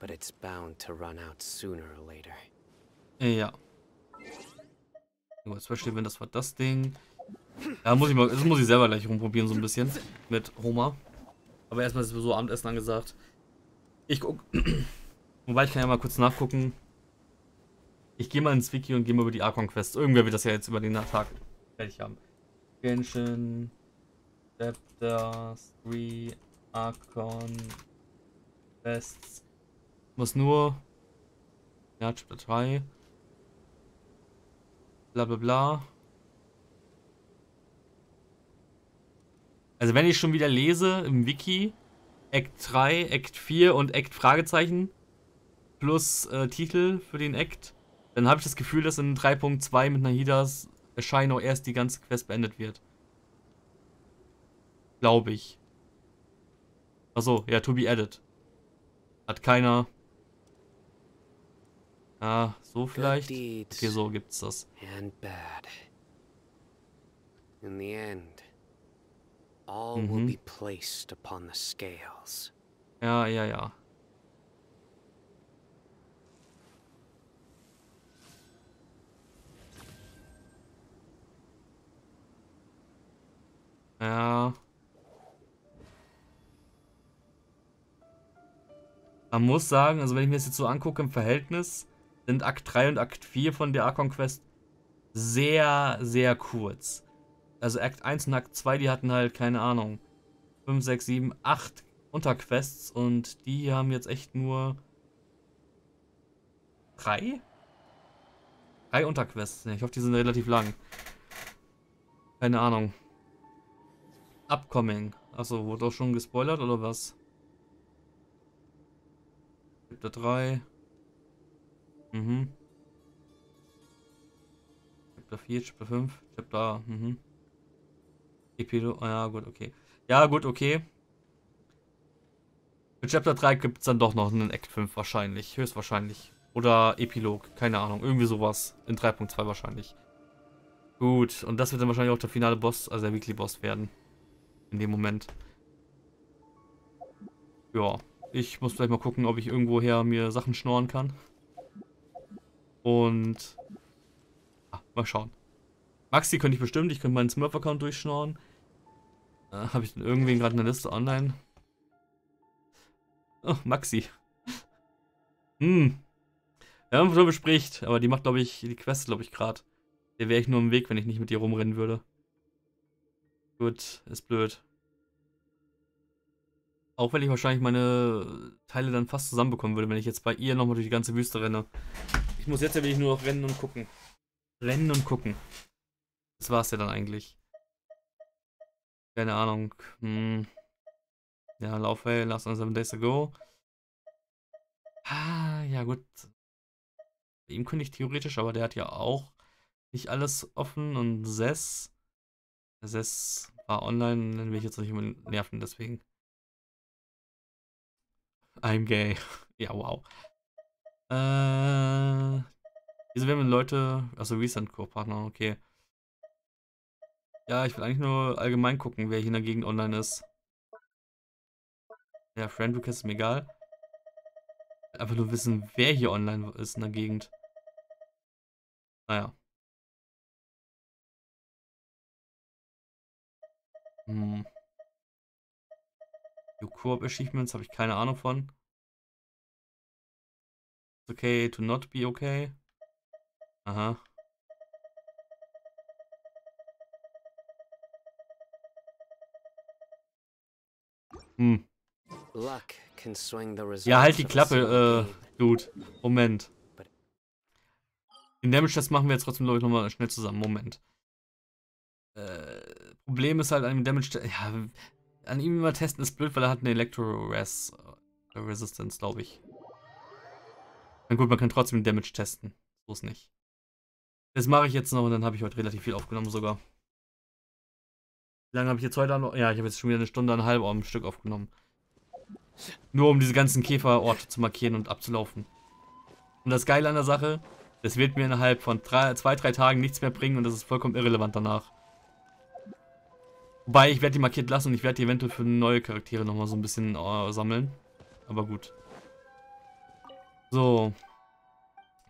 but it's bound to run out sooner or later. Ja. Zum Beispiel, wenn das war das Ding. Da muss ich mal, das muss ich selber gleich rumprobieren so ein bisschen mit Homa. Aber erstmal ist so Abendessen angesagt. Ich guck. Wobei, ich kann ja mal kurz nachgucken. Ich gehe mal ins Wiki und gehe mal über die Archon-Quests. Irgendwer wird das ja jetzt über den Tag fertig haben. Genshin, Chapter 3, Archon-Quests. Muss nur. Ja, Chapter 3. Bla bla bla. Also, wenn ich schon wieder lese im Wiki, Act 3, Act 4 und Act Fragezeichen. Plus Titel für den Act, dann habe ich das Gefühl, dass in 3.2 mit Nahidas Cyno erst die ganze Quest beendet wird. Glaube ich. Achso, ja, to be added. Hat keiner. Ah, so vielleicht. Okay, so gibt's das. Ja, ja, ja. Ja. Man muss sagen, also wenn ich mir das jetzt so angucke im Verhältnis, sind Akt 3 und Akt 4 von der Archon Quest sehr, sehr kurz. Also Akt 1 und Akt 2, die hatten halt, keine Ahnung, 5, 6, 7, 8 Unterquests und die haben jetzt echt nur 3? 3 Unterquests. Ich hoffe, die sind relativ lang. Keine Ahnung. Upcoming. Achso, wurde auch schon gespoilert oder was? Gibt da 3. Mhm. Gibt da 4, Chapter 5, Chapter. Mhm. Epilogue. Ja, gut, okay. Ja, gut, okay. Mit Chapter 3 gibt es dann doch noch einen Act 5 wahrscheinlich. Höchstwahrscheinlich. Oder Epilog. Keine Ahnung. Irgendwie sowas. In 3.2 wahrscheinlich. Gut. Und das wird dann wahrscheinlich auch der finale Boss, also der Weekly Boss werden. In dem Moment. Ja, ich muss vielleicht mal gucken, ob ich irgendwoher mir Sachen schnorren kann. Und mal schauen. Maxi könnte ich bestimmt, ich könnte meinen Smurf-Account durchschnorren. Habe ich denn irgendwen gerade in der Liste online? Oh, Maxi. Wir haben schon bespricht, aber die macht, glaube ich, die Quest, gerade. Der wäre ich nur im Weg, wenn ich nicht mit ihr rumrennen würde. Gut, ist blöd. Auch wenn ich wahrscheinlich meine Teile dann fast zusammenbekommen würde, wenn ich jetzt bei ihr nochmal durch die ganze Wüste renne. Ich muss jetzt ja wirklich nur noch rennen und gucken. Rennen und gucken. Das war's ja dann eigentlich. Keine Ahnung. Ja, Laufway, Last on 7 Days to Go. Ah, ja gut. Bei ihm könnte ich theoretisch, aber der hat ja auch nicht alles offen und Sess. Sess war online, dann will ich jetzt nicht immer nerven, deswegen. I'm gay. Ja, wow. Wieso werden wir Leute. Also Recent Co-Partner, okay. Ja, ich will eigentlich nur allgemein gucken, wer hier in der Gegend online ist. Ja, Friend Request ist mir egal. Einfach nur wissen, wer hier online ist in der Gegend. Naja. Co-op Achievements habe ich keine Ahnung von. It's okay to not be okay. Aha. Ja, halt die Klappe, Dude. Moment. Den Damage-Test machen wir jetzt trotzdem, glaube ich, nochmal schnell zusammen. Moment. Problem ist halt an dem Damage-Test. Ja, an ihm immer testen ist blöd, weil er hat eine Electro-Resistance, glaube ich. Na gut, man kann trotzdem den Damage testen. So ist nicht. Das mache ich jetzt noch und dann habe ich heute relativ viel aufgenommen sogar. Wie lange habe ich jetzt heute noch? Ja, ich habe jetzt schon wieder 1,5 Stunden am Stück aufgenommen. Nur um diese ganzen Käferorte zu markieren und abzulaufen. Und das Geile an der Sache, das wird mir innerhalb von 2-3 Tagen nichts mehr bringen und das ist vollkommen irrelevant danach. Wobei, ich werde die markiert lassen und ich werde die eventuell für neue Charaktere nochmal so ein bisschen sammeln. Aber gut. So.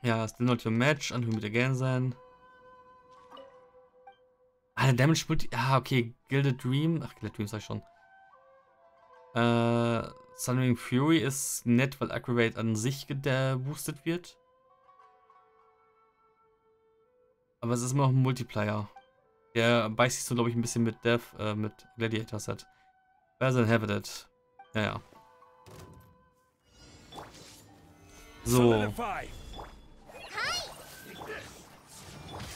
Ja, still not your match. Until again sein. Ah, der Damage spielt. Ah, okay. Gilded Dream. Ach, Gilded Dream sag ich schon. Thundering Fury ist nett, weil Aggravate an sich geboostet wird. Aber es ist immer noch ein Multiplier. Der beißt sich so, glaube ich, ein bisschen mit Gladiator Set. Where's Inhabited? Ja, ja. So.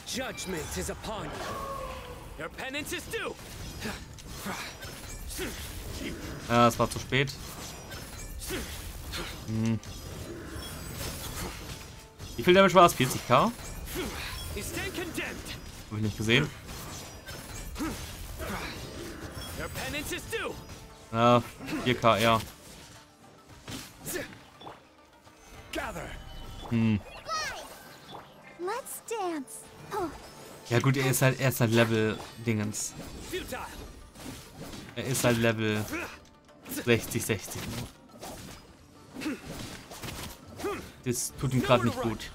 Judgment is upon you. Your penance is due. Ja, es war zu spät. Wie viel Damage war es? 40k? Habe ich nicht gesehen. Ah, 4k, ja. Ja gut, er ist halt Level-Dingens. Er ist halt Level 60. Das tut ihm gerade nicht gut.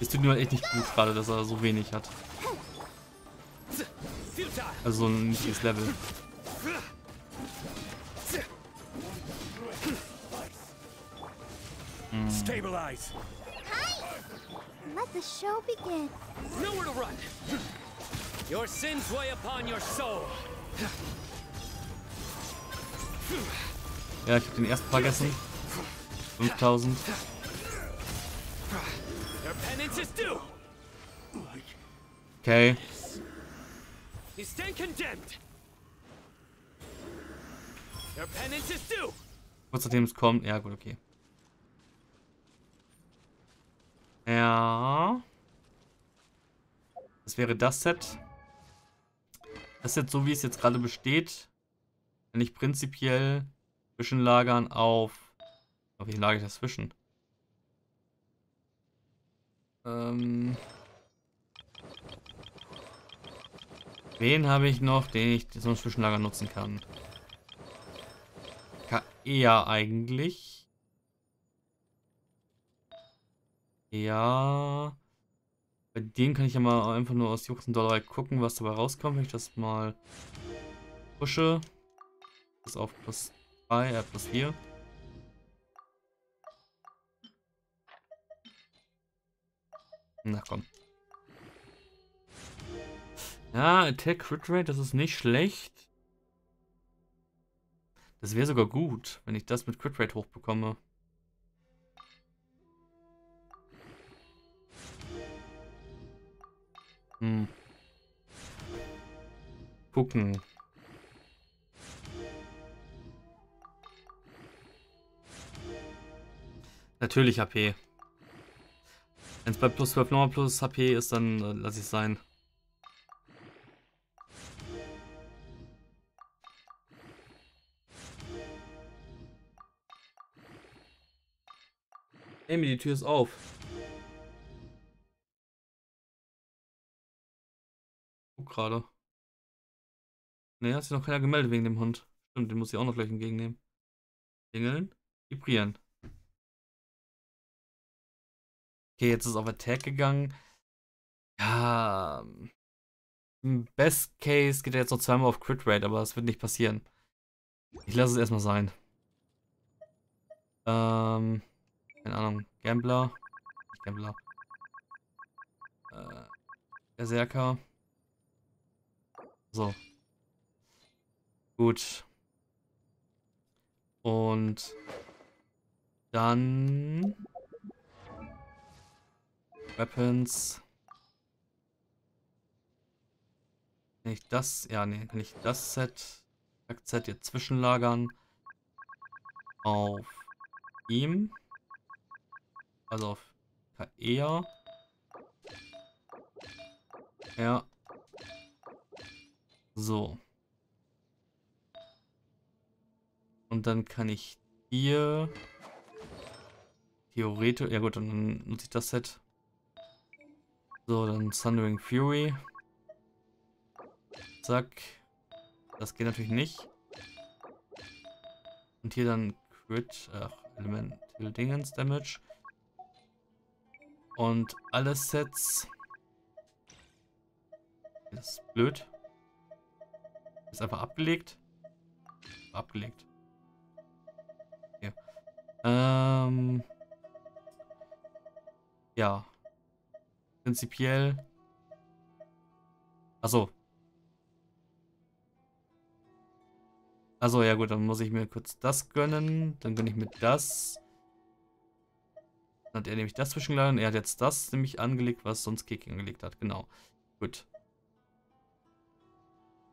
Es tut mir echt nicht gut gerade, dass er so wenig hat. Also so ein niedriges Level. Stabilize. Let the show begin. Nowhere to run. Your sins weigh upon your soul. Ja, ich habe den ersten vergessen. 5000. Okay. Kurz nachdem es kommt. Ja, gut, okay. Ja. Das wäre das Set. Das Set, so wie es jetzt gerade besteht, kann ich prinzipiell zwischenlagern auf. Auf wen lagere ich das zwischen? Wen habe ich noch, den ich zum Zwischenlager nutzen kann? Eher eigentlich. Ja. Bei denen kann ich ja mal einfach nur aus $1 gucken, was dabei rauskommt, wenn ich das mal pushe. Das ist auf plus 3, plus 4. Na komm. Ja, Attack Crit Rate, das ist nicht schlecht. Das wäre sogar gut, wenn ich das mit Crit Rate hochbekomme. Hm. Gucken. Natürlich HP. Wenn es bei plus 12 nochmal plus HP ist, dann lasse ich es sein. Amy, die Tür ist auf. Guck gerade. Ne, hat sich noch keiner gemeldet wegen dem Hund. Stimmt, den muss ich auch noch gleich entgegennehmen. Klingeln, vibrieren. Okay, jetzt ist auf Attack gegangen. Ja. Im Best Case geht er jetzt noch zweimal auf Crit Rate, aber das wird nicht passieren. Ich lasse es erstmal sein. Keine Ahnung, Gambler. Nicht Gambler. Berserker. So. Gut. Und dann Weapons. Nicht das. Ja, nee, nicht das Set. Das Set jetzt zwischenlagern. Auf ihm. Also auf Kaea. Ja. So. Und dann kann ich hier theoretisch. Ja gut, dann nutze ich das Set. So, dann Thundering Fury. Zack. Das geht natürlich nicht. Und hier dann Crit. Ach, Elemental Dingens Damage. Und alle Sets. Das ist blöd. Ist einfach abgelegt. Abgelegt. Okay. Ja. Prinzipiell. Achso. Achso, ja gut, dann muss ich mir kurz das gönnen. Dann gönne ich mir das. Dann hat er nämlich das zwischengelagert. Er hat jetzt das nämlich angelegt, was sonst Kicking angelegt hat. Genau. Gut.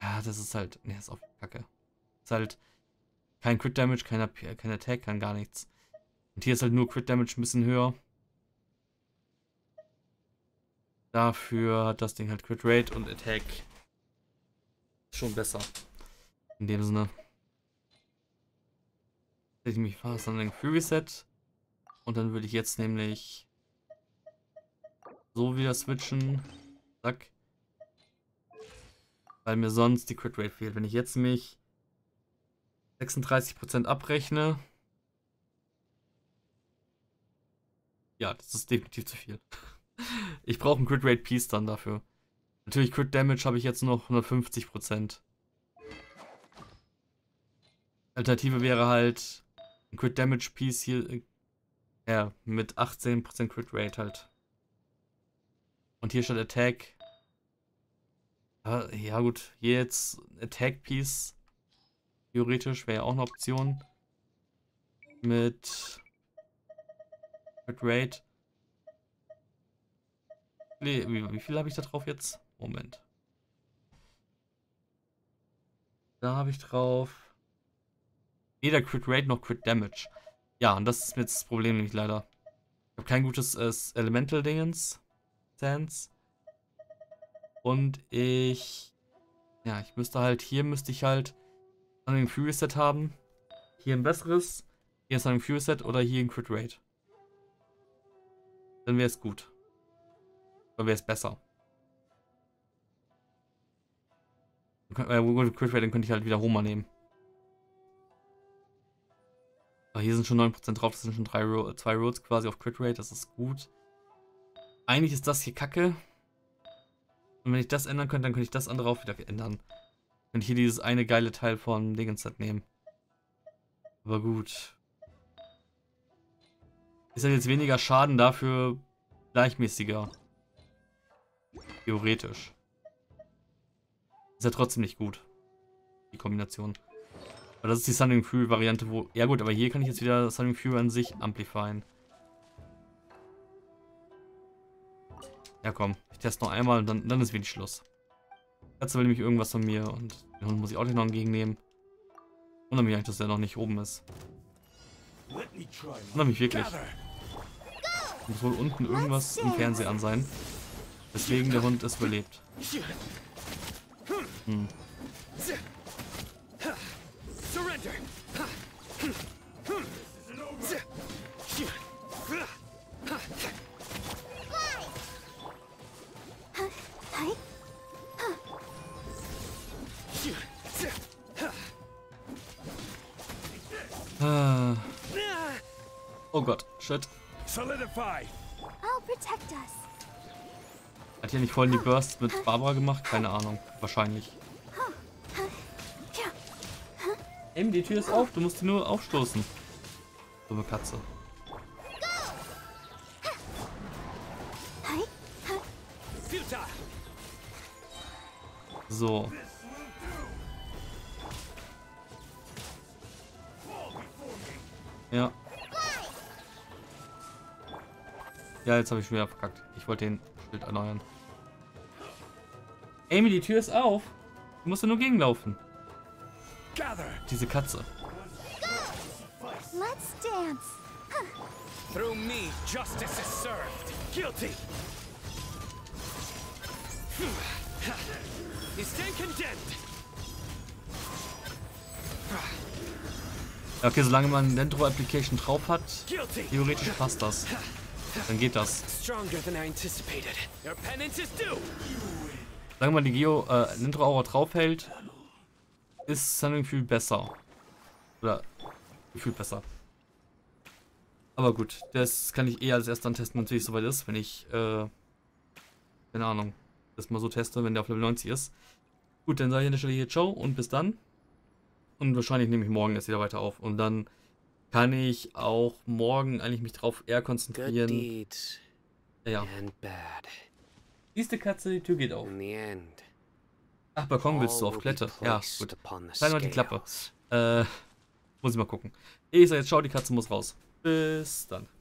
Ja, das ist halt. Ne, ist auch Kacke. Ist halt kein Crit Damage, kein Attack, kein gar nichts. Und hier ist halt nur Crit Damage ein bisschen höher. Dafür hat das Ding halt Crit Rate und Attack. Schon besser. In dem Sinne. Hätte ich mich fast an den Fury Set. Und dann würde ich jetzt nämlich so wieder switchen. Zack. Weil mir sonst die Crit Rate fehlt. Wenn ich jetzt mich 36% abrechne. Ja, das ist definitiv zu viel. Ich brauche einen Crit Rate Piece dann dafür. Natürlich Crit Damage habe ich jetzt noch 150%. Alternative wäre halt ein Crit Damage Piece hier mit 18% Crit Rate halt. Und hier statt Attack. Ja gut, hier jetzt Attack Piece. Theoretisch wäre ja auch eine Option. Mit Crit Rate. Wie viel habe ich da drauf jetzt? Moment. Da habe ich drauf weder Crit Rate noch Crit Damage. Ja, und das ist mir jetzt das Problem nämlich leider. Ich habe kein gutes Elemental Dingens. Sense. Und ich. Ja, ich müsste halt. Hier müsste ich halt ein Fury Set haben. Hier ein besseres. Hier ist ein Fury Set oder hier ein Crit Rate. Dann wäre es gut. Wäre es besser. Crit Rate, dann könnte ich halt wieder Homa nehmen. Aber hier sind schon 9% drauf, das sind schon zwei Rolls quasi auf Crit Rate, das ist gut. Eigentlich ist das hier Kacke. Und wenn ich das ändern könnte, dann könnte ich das andere auch wieder ändern. Wenn ich hier dieses eine geile Teil von Legenset nehmen. Aber gut. Ist halt jetzt weniger Schaden, dafür gleichmäßiger. Theoretisch. Ist ja trotzdem nicht gut. Die Kombination. Aber das ist die Thundering Fury Variante, wo... Ja gut, aber hier kann ich jetzt wieder Thundering Fury an sich amplifieren. Ja komm, ich teste noch einmal und dann ist wenig Schluss. Katze will nämlich irgendwas von mir und den Hund muss ich auch nicht noch entgegennehmen. Wundert mich eigentlich, dass der noch nicht oben ist. Wundert mich wirklich. Muss wohl unten irgendwas im Fernseher an sein. Deswegen der Hund ist überlebt. Hm. Oh Gott, shit. Hat ja nicht vorhin die Burst mit Barbara gemacht? Keine Ahnung, wahrscheinlich. Em, die Tür ist auf, du musst sie nur aufstoßen. Dumme Katze. So. Ja. Ja, jetzt habe ich schon wieder verkackt. Ich wollte den Schild erneuern. Amy, die Tür ist auf. Du musst ja nur gegenlaufen. Diese Katze. Let's dance. Through me, justice is served. Guilty. Is then condemned. Okay, solange man Dendro Application drauf hat, theoretisch passt das. Dann geht das. Solange man die Dendro Aura drauf hält, ist dann irgendwie besser. Oder gefühlt besser. Aber gut, das kann ich eher als erst dann testen, natürlich soweit ist, wenn ich, keine Ahnung, das mal so teste, wenn der auf Level 90 ist. Gut, dann sage ich an der Stelle hier ciao und bis dann. Und wahrscheinlich nehme ich morgen erst wieder weiter auf. Und dann kann ich auch morgen eigentlich mich drauf eher konzentrieren. Ja. Siehst du, Katze, die Tür geht auf. Ach, Balkon willst du auf Klette. Ja, gut. Klein mal die Klappe. Muss ich mal gucken. Ich sag jetzt, schau, die Katze muss raus. Bis dann.